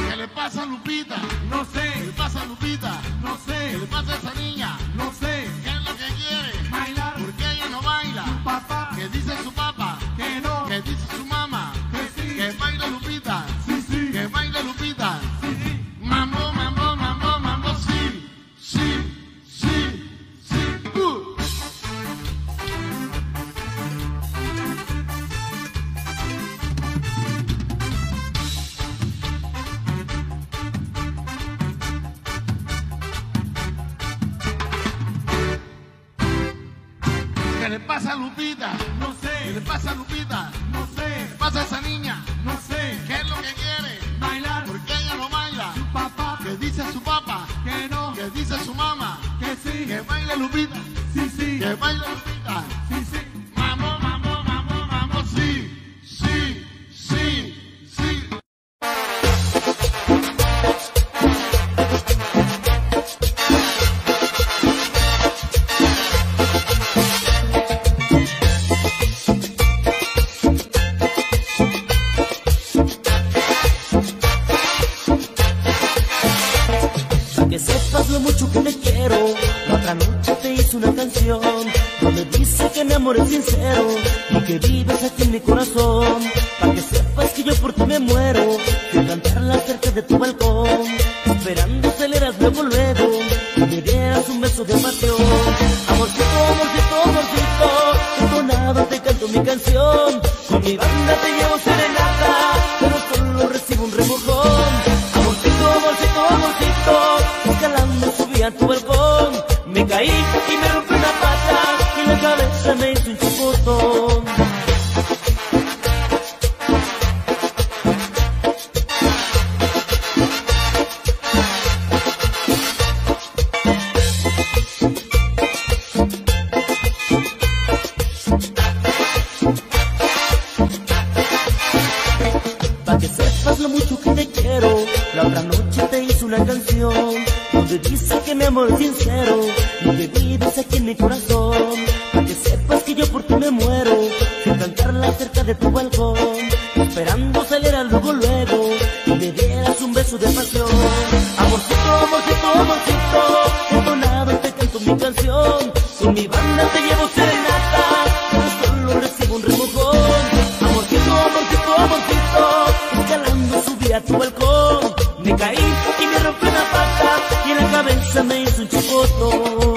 ¿Qué le pasa a Lupita? No sé. ¿Qué le pasa a Lupita? No sé. ¿Qué le pasa a esa niña? No sé. ¿Qué es lo que quiere? Bailar. ¿Por qué ella no baila? Papá. ¿Qué dice su papá? Que no. ¿Qué dice su mamá? Que sí. ¿Que baila Lupita? Sí, sí. ¿Que baila Lupita? Sí, sí. Mambo, mambo, mambo, mambo, sí, sí. ¿Qué le pasa a Lupita? No sé. ¿Qué le pasa a Lupita? No sé. ¿Qué le pasa a esa niña? No sé. ¿Qué es lo que quiere? Bailar. ¿Por qué ella no baila? Su papá. ¿Qué dice su papá? Que no. ¿Qué dice su mamá? Que sí. ¿Que baila Lupita? Sí, sí. ¿Que baila Lupita? Sí, sí. Mambo, mambo, mambo, mambo, sí, sí, sí, sí. Amor es sincero y que vives aquí en mi corazón, para que sepas que yo por ti me muero. De cantarla cerca de tu balcón, esperando aceleras luego luego y me dieras un beso de pasión. Amorcito, amorcito, amorcito, entonado te canto mi canción, con mi banda te llevo serenata, pero solo recibo un remojón. Amorcito, amorcito, amorcito, escalando subí a tu balcón, me caí y me rompí una pata y la cabeza me hizo un chapuzón. Pa' que sepas lo mucho que te quiero, la otra noche te hice una canción donde dice que mi amor es sincero y que vives aquí en mi corazón. Para que sepas que yo por ti me muero, sin cantarla cerca de tu balcón, esperando salir al luego luego y me dieras un beso de pasión. Amorcito, amorcito, amorcito, entonado te canto mi canción, con mi banda te llevo serenata, pero solo recibo un remojón. Amorcito, amorcito, amorcito, escalando subí a tu balcón, me caí y me rompí una pata y en la cabeza me hizo un chapuzón.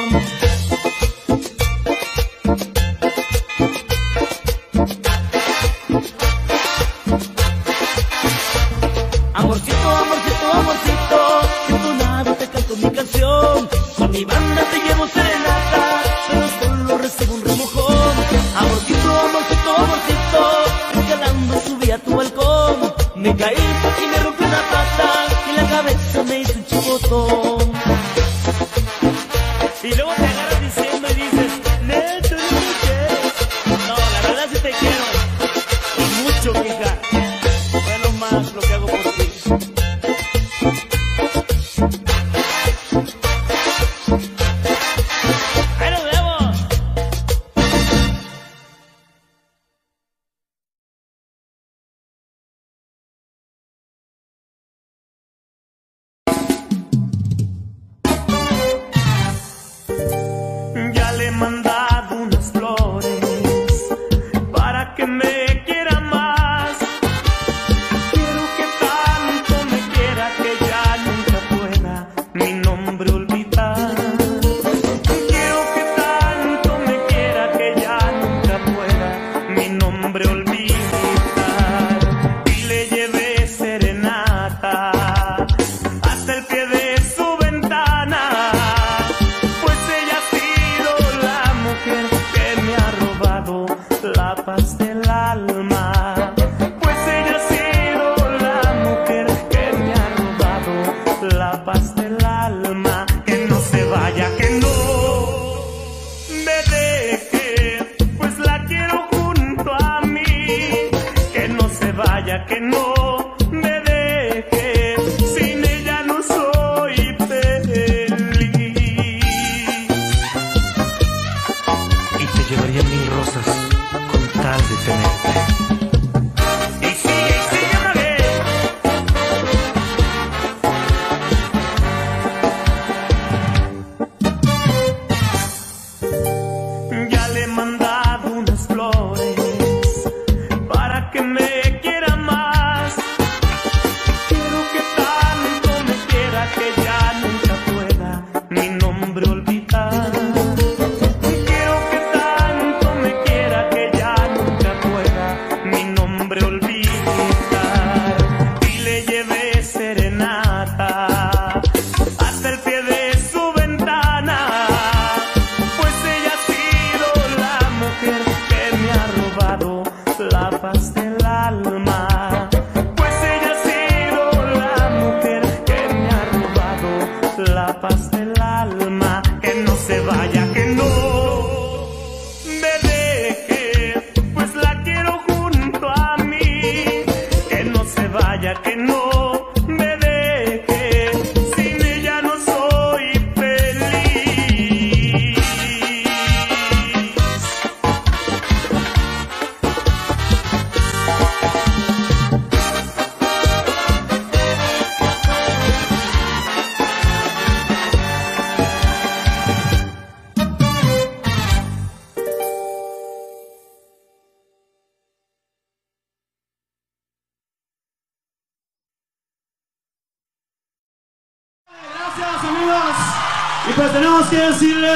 tal de tenerte.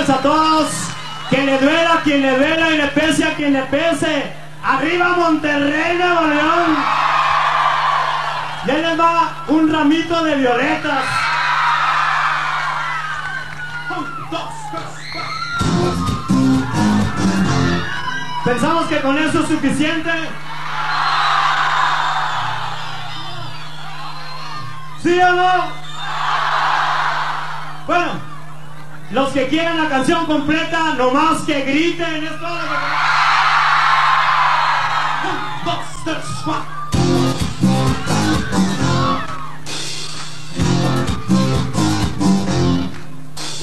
A todos, que le duela, quien le duela y le pese a quien le pese. Arriba Monterrey, Nuevo León. Ya les va un ramito de violetas. Un, dos, tres. Pensamos que con eso es suficiente. ¿Sí o no? Bueno. Los que quieran la canción completa, nomás que griten, es todo lo que... Un, dos, tres, cuatro.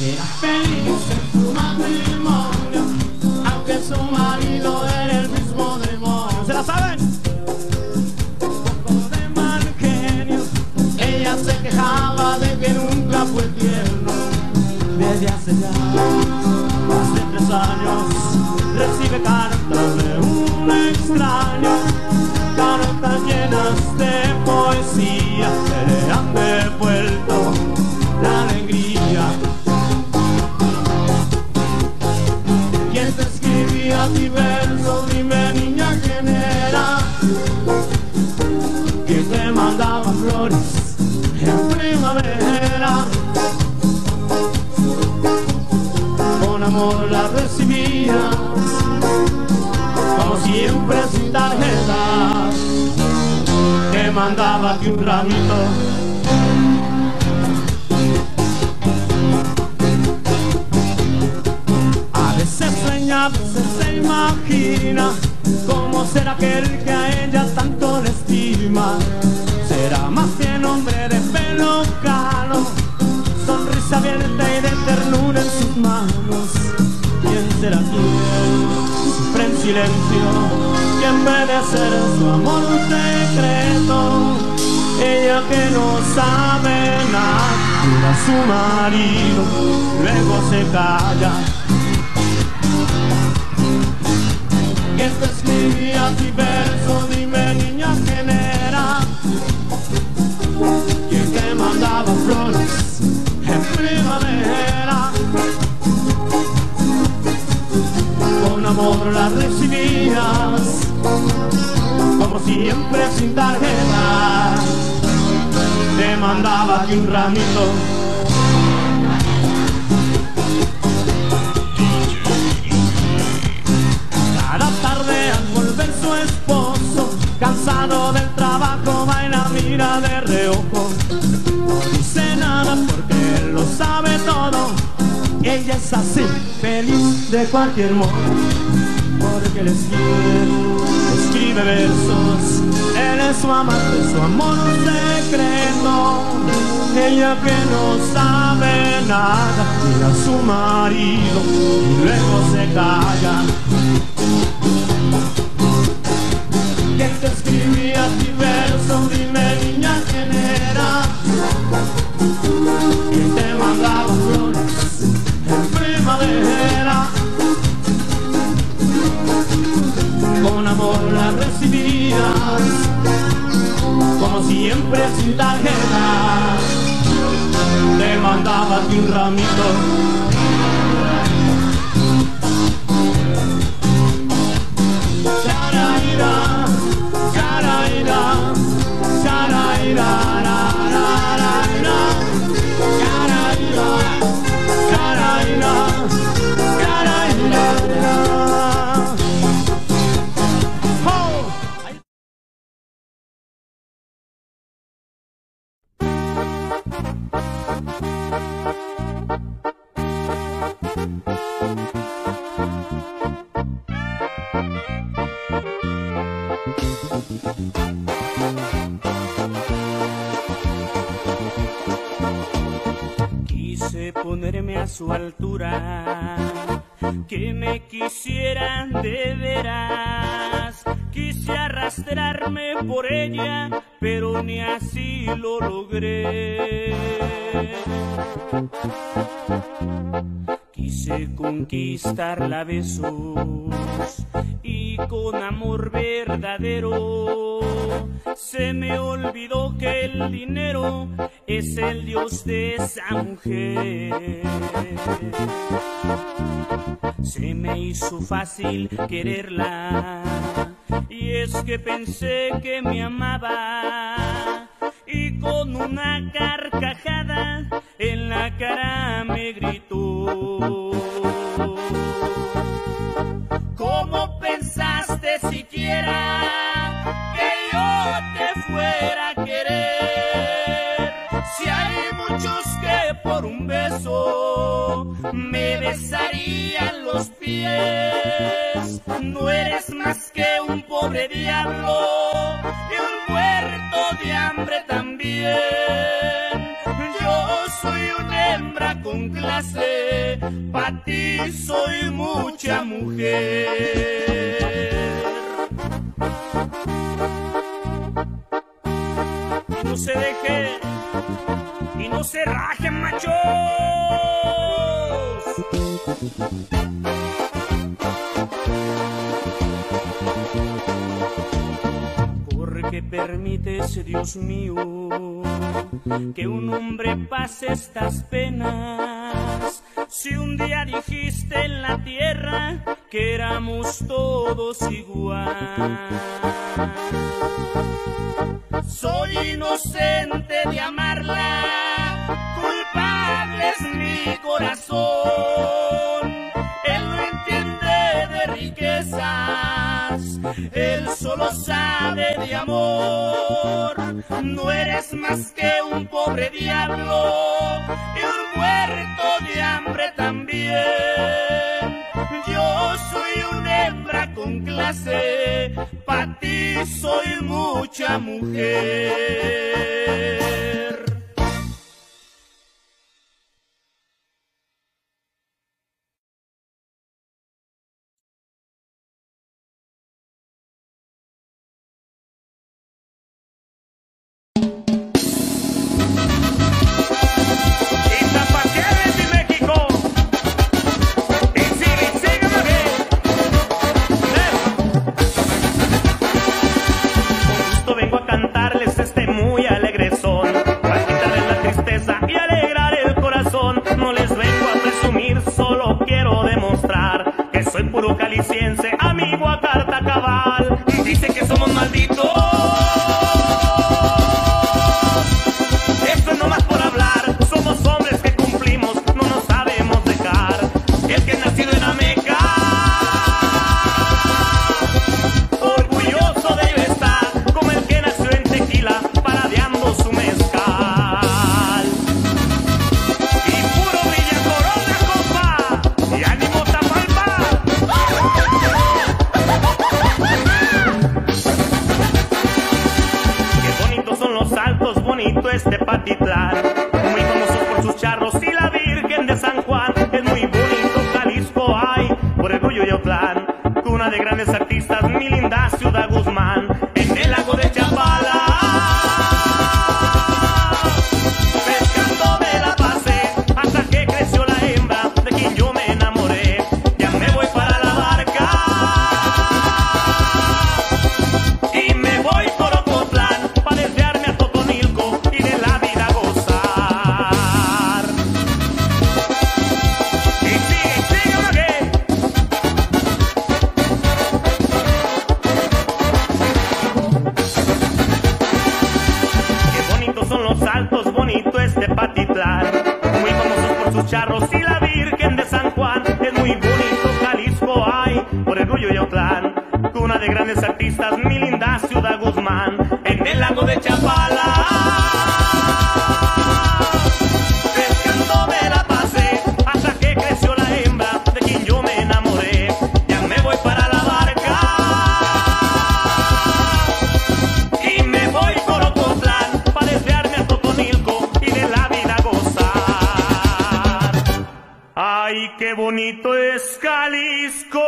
Era feliz en su matrimonio, aunque su marido era el mismo demonio. ¿Se la saben? Un poco de mal genio, ella se quejaba de que nunca fue tierno. Desde hace ya más de tres años recibe cartas de un extraño, cartas llenas de poesía que le han devuelto la alegría. Quien te escribía diversos, dime niña quién era, que te mandaba flores en primavera. La recibías como siempre sin tarjetas, te mandaba aquí un ramito. A veces sueña, a veces se imagina cómo será aquel que a ella tanto le estima. Será más que un hombre de pelo cano, sonrisa abierta y de ternura en sus manos. ¿Quién será quien, siempre en silencio, quien merecer su amor secreto? Ella que no sabe nada, cura a su marido, luego se calla. ¿Quién te escribía diversos? Dime niña quién era, ¿quién te mandaba flores en primavera? Con amor las recibías, como siempre sin tarjeta, te mandaba aquí un ramito. Cada tarde al volver su esposo, cansado del trabajo, va y la mira de reojo. No dice nada porque él lo sabe todo. Ella es así, feliz de cualquier modo, porque le escribe, escribe versos. Él es su amante, su amor secreto. Ella que no sabe nada, mira a su marido y luego se calla. amor la recibías, como siempre sin tarjeta, te mandabas un ramito. Charaira, charaira, charaira. Quise ponerme a su altura, que me quisieran de veras. Quise arrastrarme por ella, pero ni así lo logré. Quise conquistarla a besos y con amor verdadero. Se me olvidó que el dinero es el dios de esa mujer. Se me hizo fácil quererla, y es que pensé que me amaba, y con una carcajada en la cara me gritó: ¿cómo pensaste siquiera que yo te fuera a querer? Si hay muchos que por un beso me besarían los pies, no eres más que un pobre diablo y un muerto de hambre también. Yo soy una hembra con clase, pa' ti soy mucha mujer. No se deje y no se rajen, machos. Porque permites, Dios mío, que un hombre pase estas penas. Si un día dijiste en la tierra que éramos todos igual. Soy inocente de amarla, culpable es mi corazón. Él no entiende de riquezas, él solo sabe de amor. No eres más que un pobre diablo y un muerto de hambre también. Yo soy una hembra con clase, pa' ti soy mucha mujer. charros y la Virgen de San Juan. Es muy bonito Jalisco, ay, por el orgullo y Autlán, cuna de grandes artistas, mi linda ciudad Guzmán. En el lago de Chapala, pescando me la pasé, hasta que creció la hembra de quien yo me enamoré. Ya me voy para la barca y me voy por Ocotlán, para desviarme a Totonilco y de la vida gozar. Ay, qué bonito es Jalisco.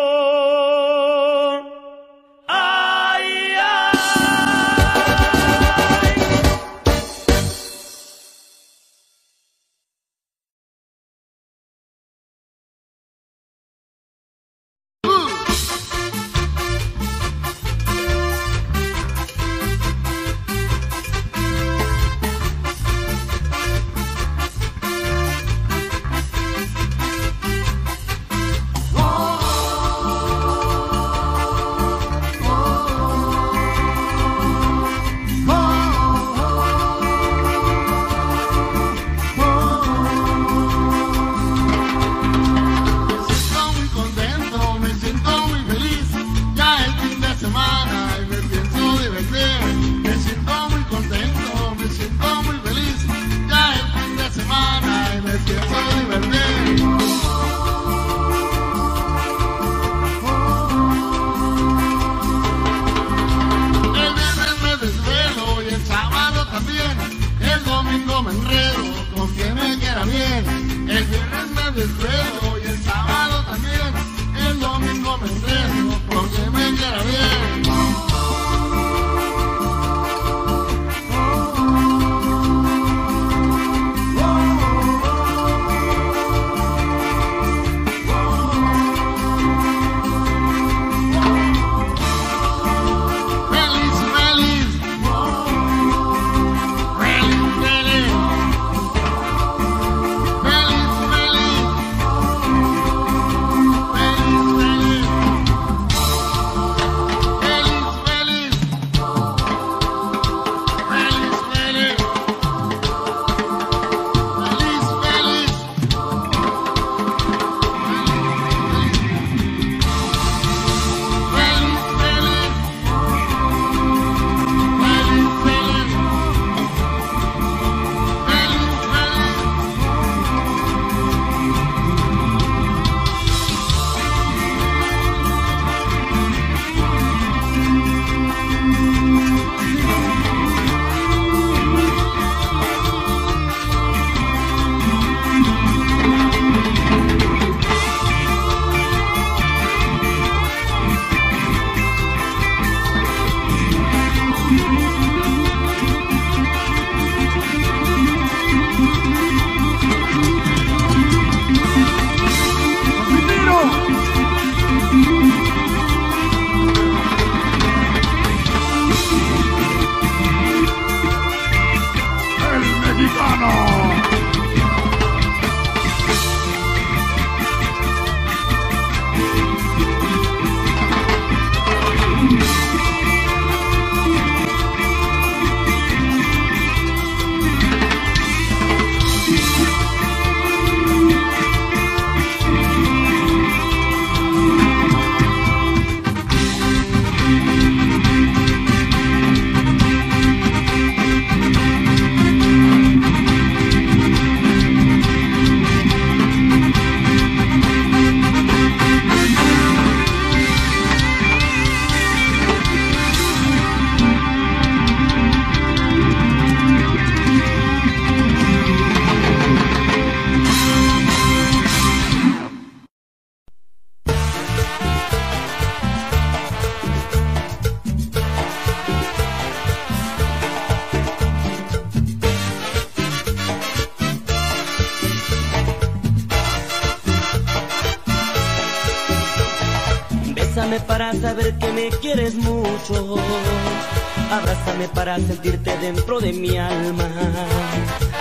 Para saber que me quieres mucho, abrázame para sentirte dentro de mi alma,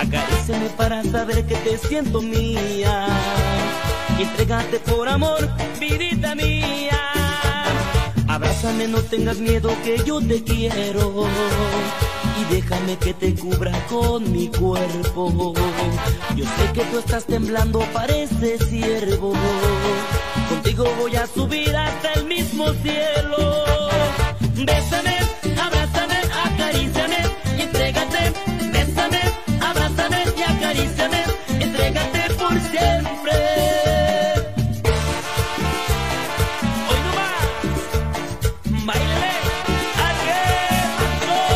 acaríciame para saber que te siento mía, y entregate por amor, vidita mía. Abrázame, no tengas miedo que yo te quiero, y déjame que te cubra con mi cuerpo. Yo sé que tú estás temblando, parece ciervo. Contigo voy a subir hasta el mismo cielo. Bésame, abrázame, acaríciame, entrégate. Bésame, abrázame y acaríciame, entrégate por siempre. Hoy no más, bailame, aguerridos.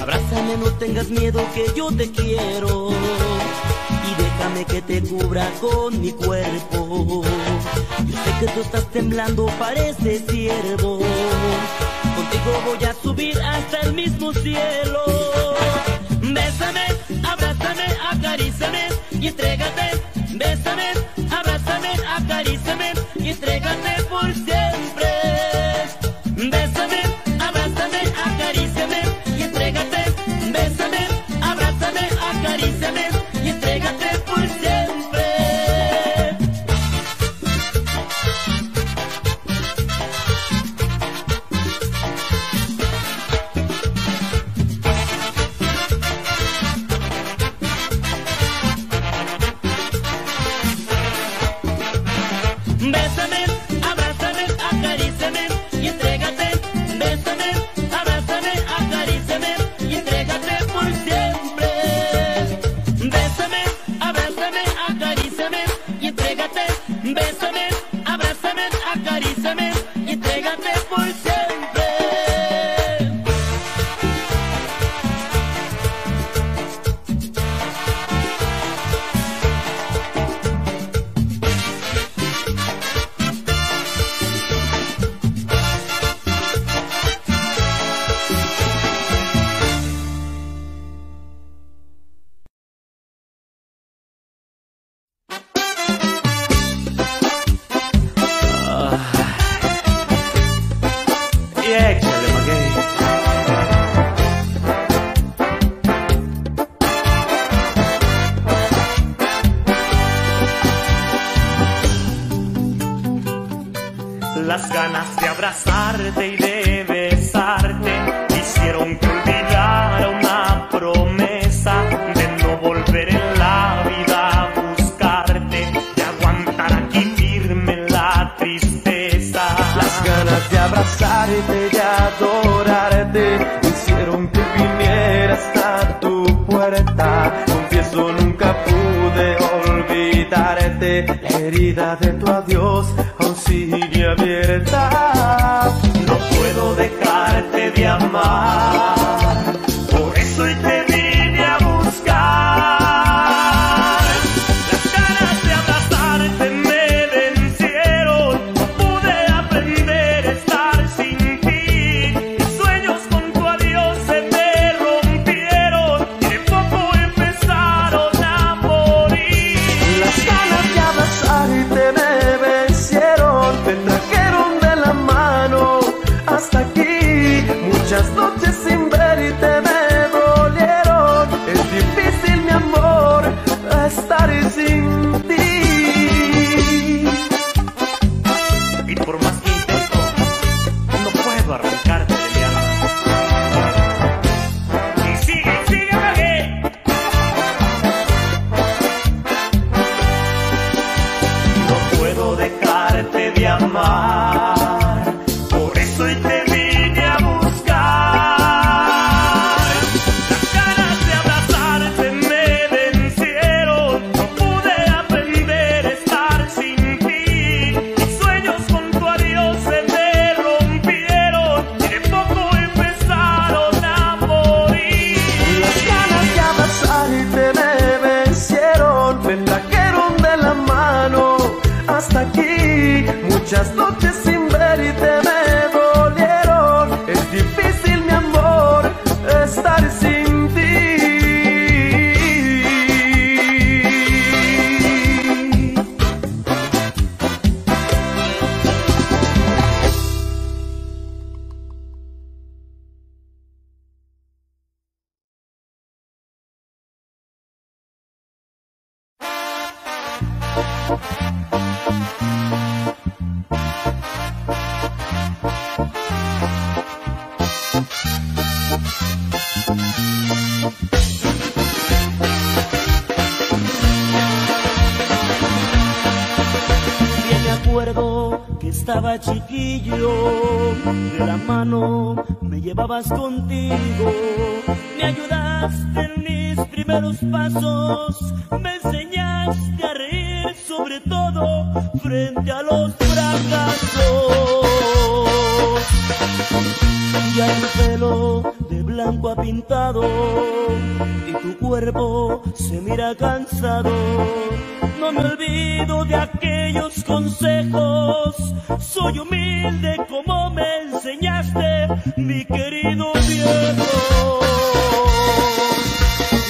Abrázame, no tengas miedo que yo te quiero. Déjame que te cubra con mi cuerpo. Yo sé que tú estás temblando, parece ciervo. Contigo voy a subir hasta el mismo cielo. Bésame, abrázame, acaríciame y entrégate. Bésame, abrázame, acaríciame y entrégate por siempre. Bésame, abrázame, acaríciame y entrégate. Bésame, abrázame, acaríciame. Entrégate por siempre. Bésame, abrázame, acaríciame y entrégate. Bésame, abrázame, acaríciame y entrégate por siempre. Bésame, abrázame, acaríciame, entrégate por siempre. Oh, Estaba chiquillo, de la mano me llevabas contigo, me ayudaste en mis primeros pasos, me enseñaste a reír, sobre todo frente a los fracasos. Ya el pelo de blanco ha pintado y tu cuerpo se mira cansado. No me olvido de aquellos consejos, soy humilde como me enseñaste, mi querido viejo.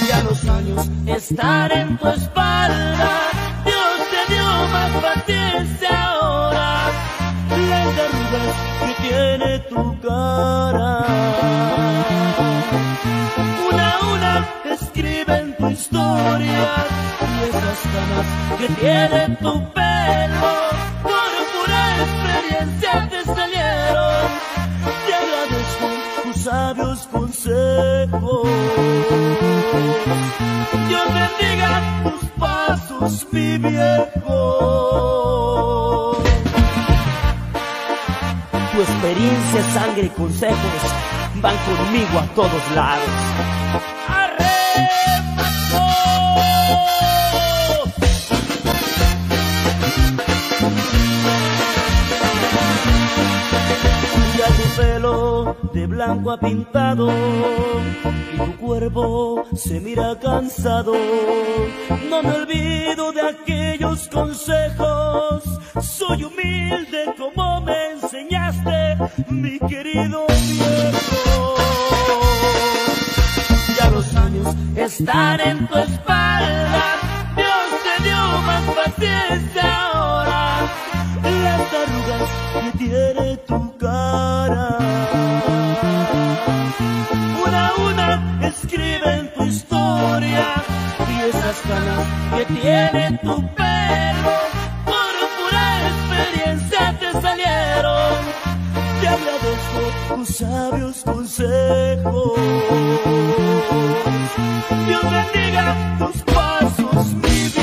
Ya los años están en tu espalda, Dios te dio más paciencia ahora, las arrugas que tiene tu cara, una a una escriben tu historia. Esas ganas que tiene tu pelo, por pura experiencia te salieron, te agradezco tus sabios consejos. Dios bendiga tus pasos, mi viejo. Tu experiencia, sangre y consejos van conmigo a todos lados. De blanco ha pintado y tu cuerpo se mira cansado. No me olvido de aquellos consejos, soy humilde como me enseñaste, mi querido viejo. Ya los años están en tu espalda, Dios te dio más paciencia ahora, las arrugas que tiene tu cara, una a una escriben tu historia, y esas ganas que tiene tu pelo, por pura experiencia te salieron, te agradezco tus sabios consejos. Dios bendiga tus pasos, mi vida.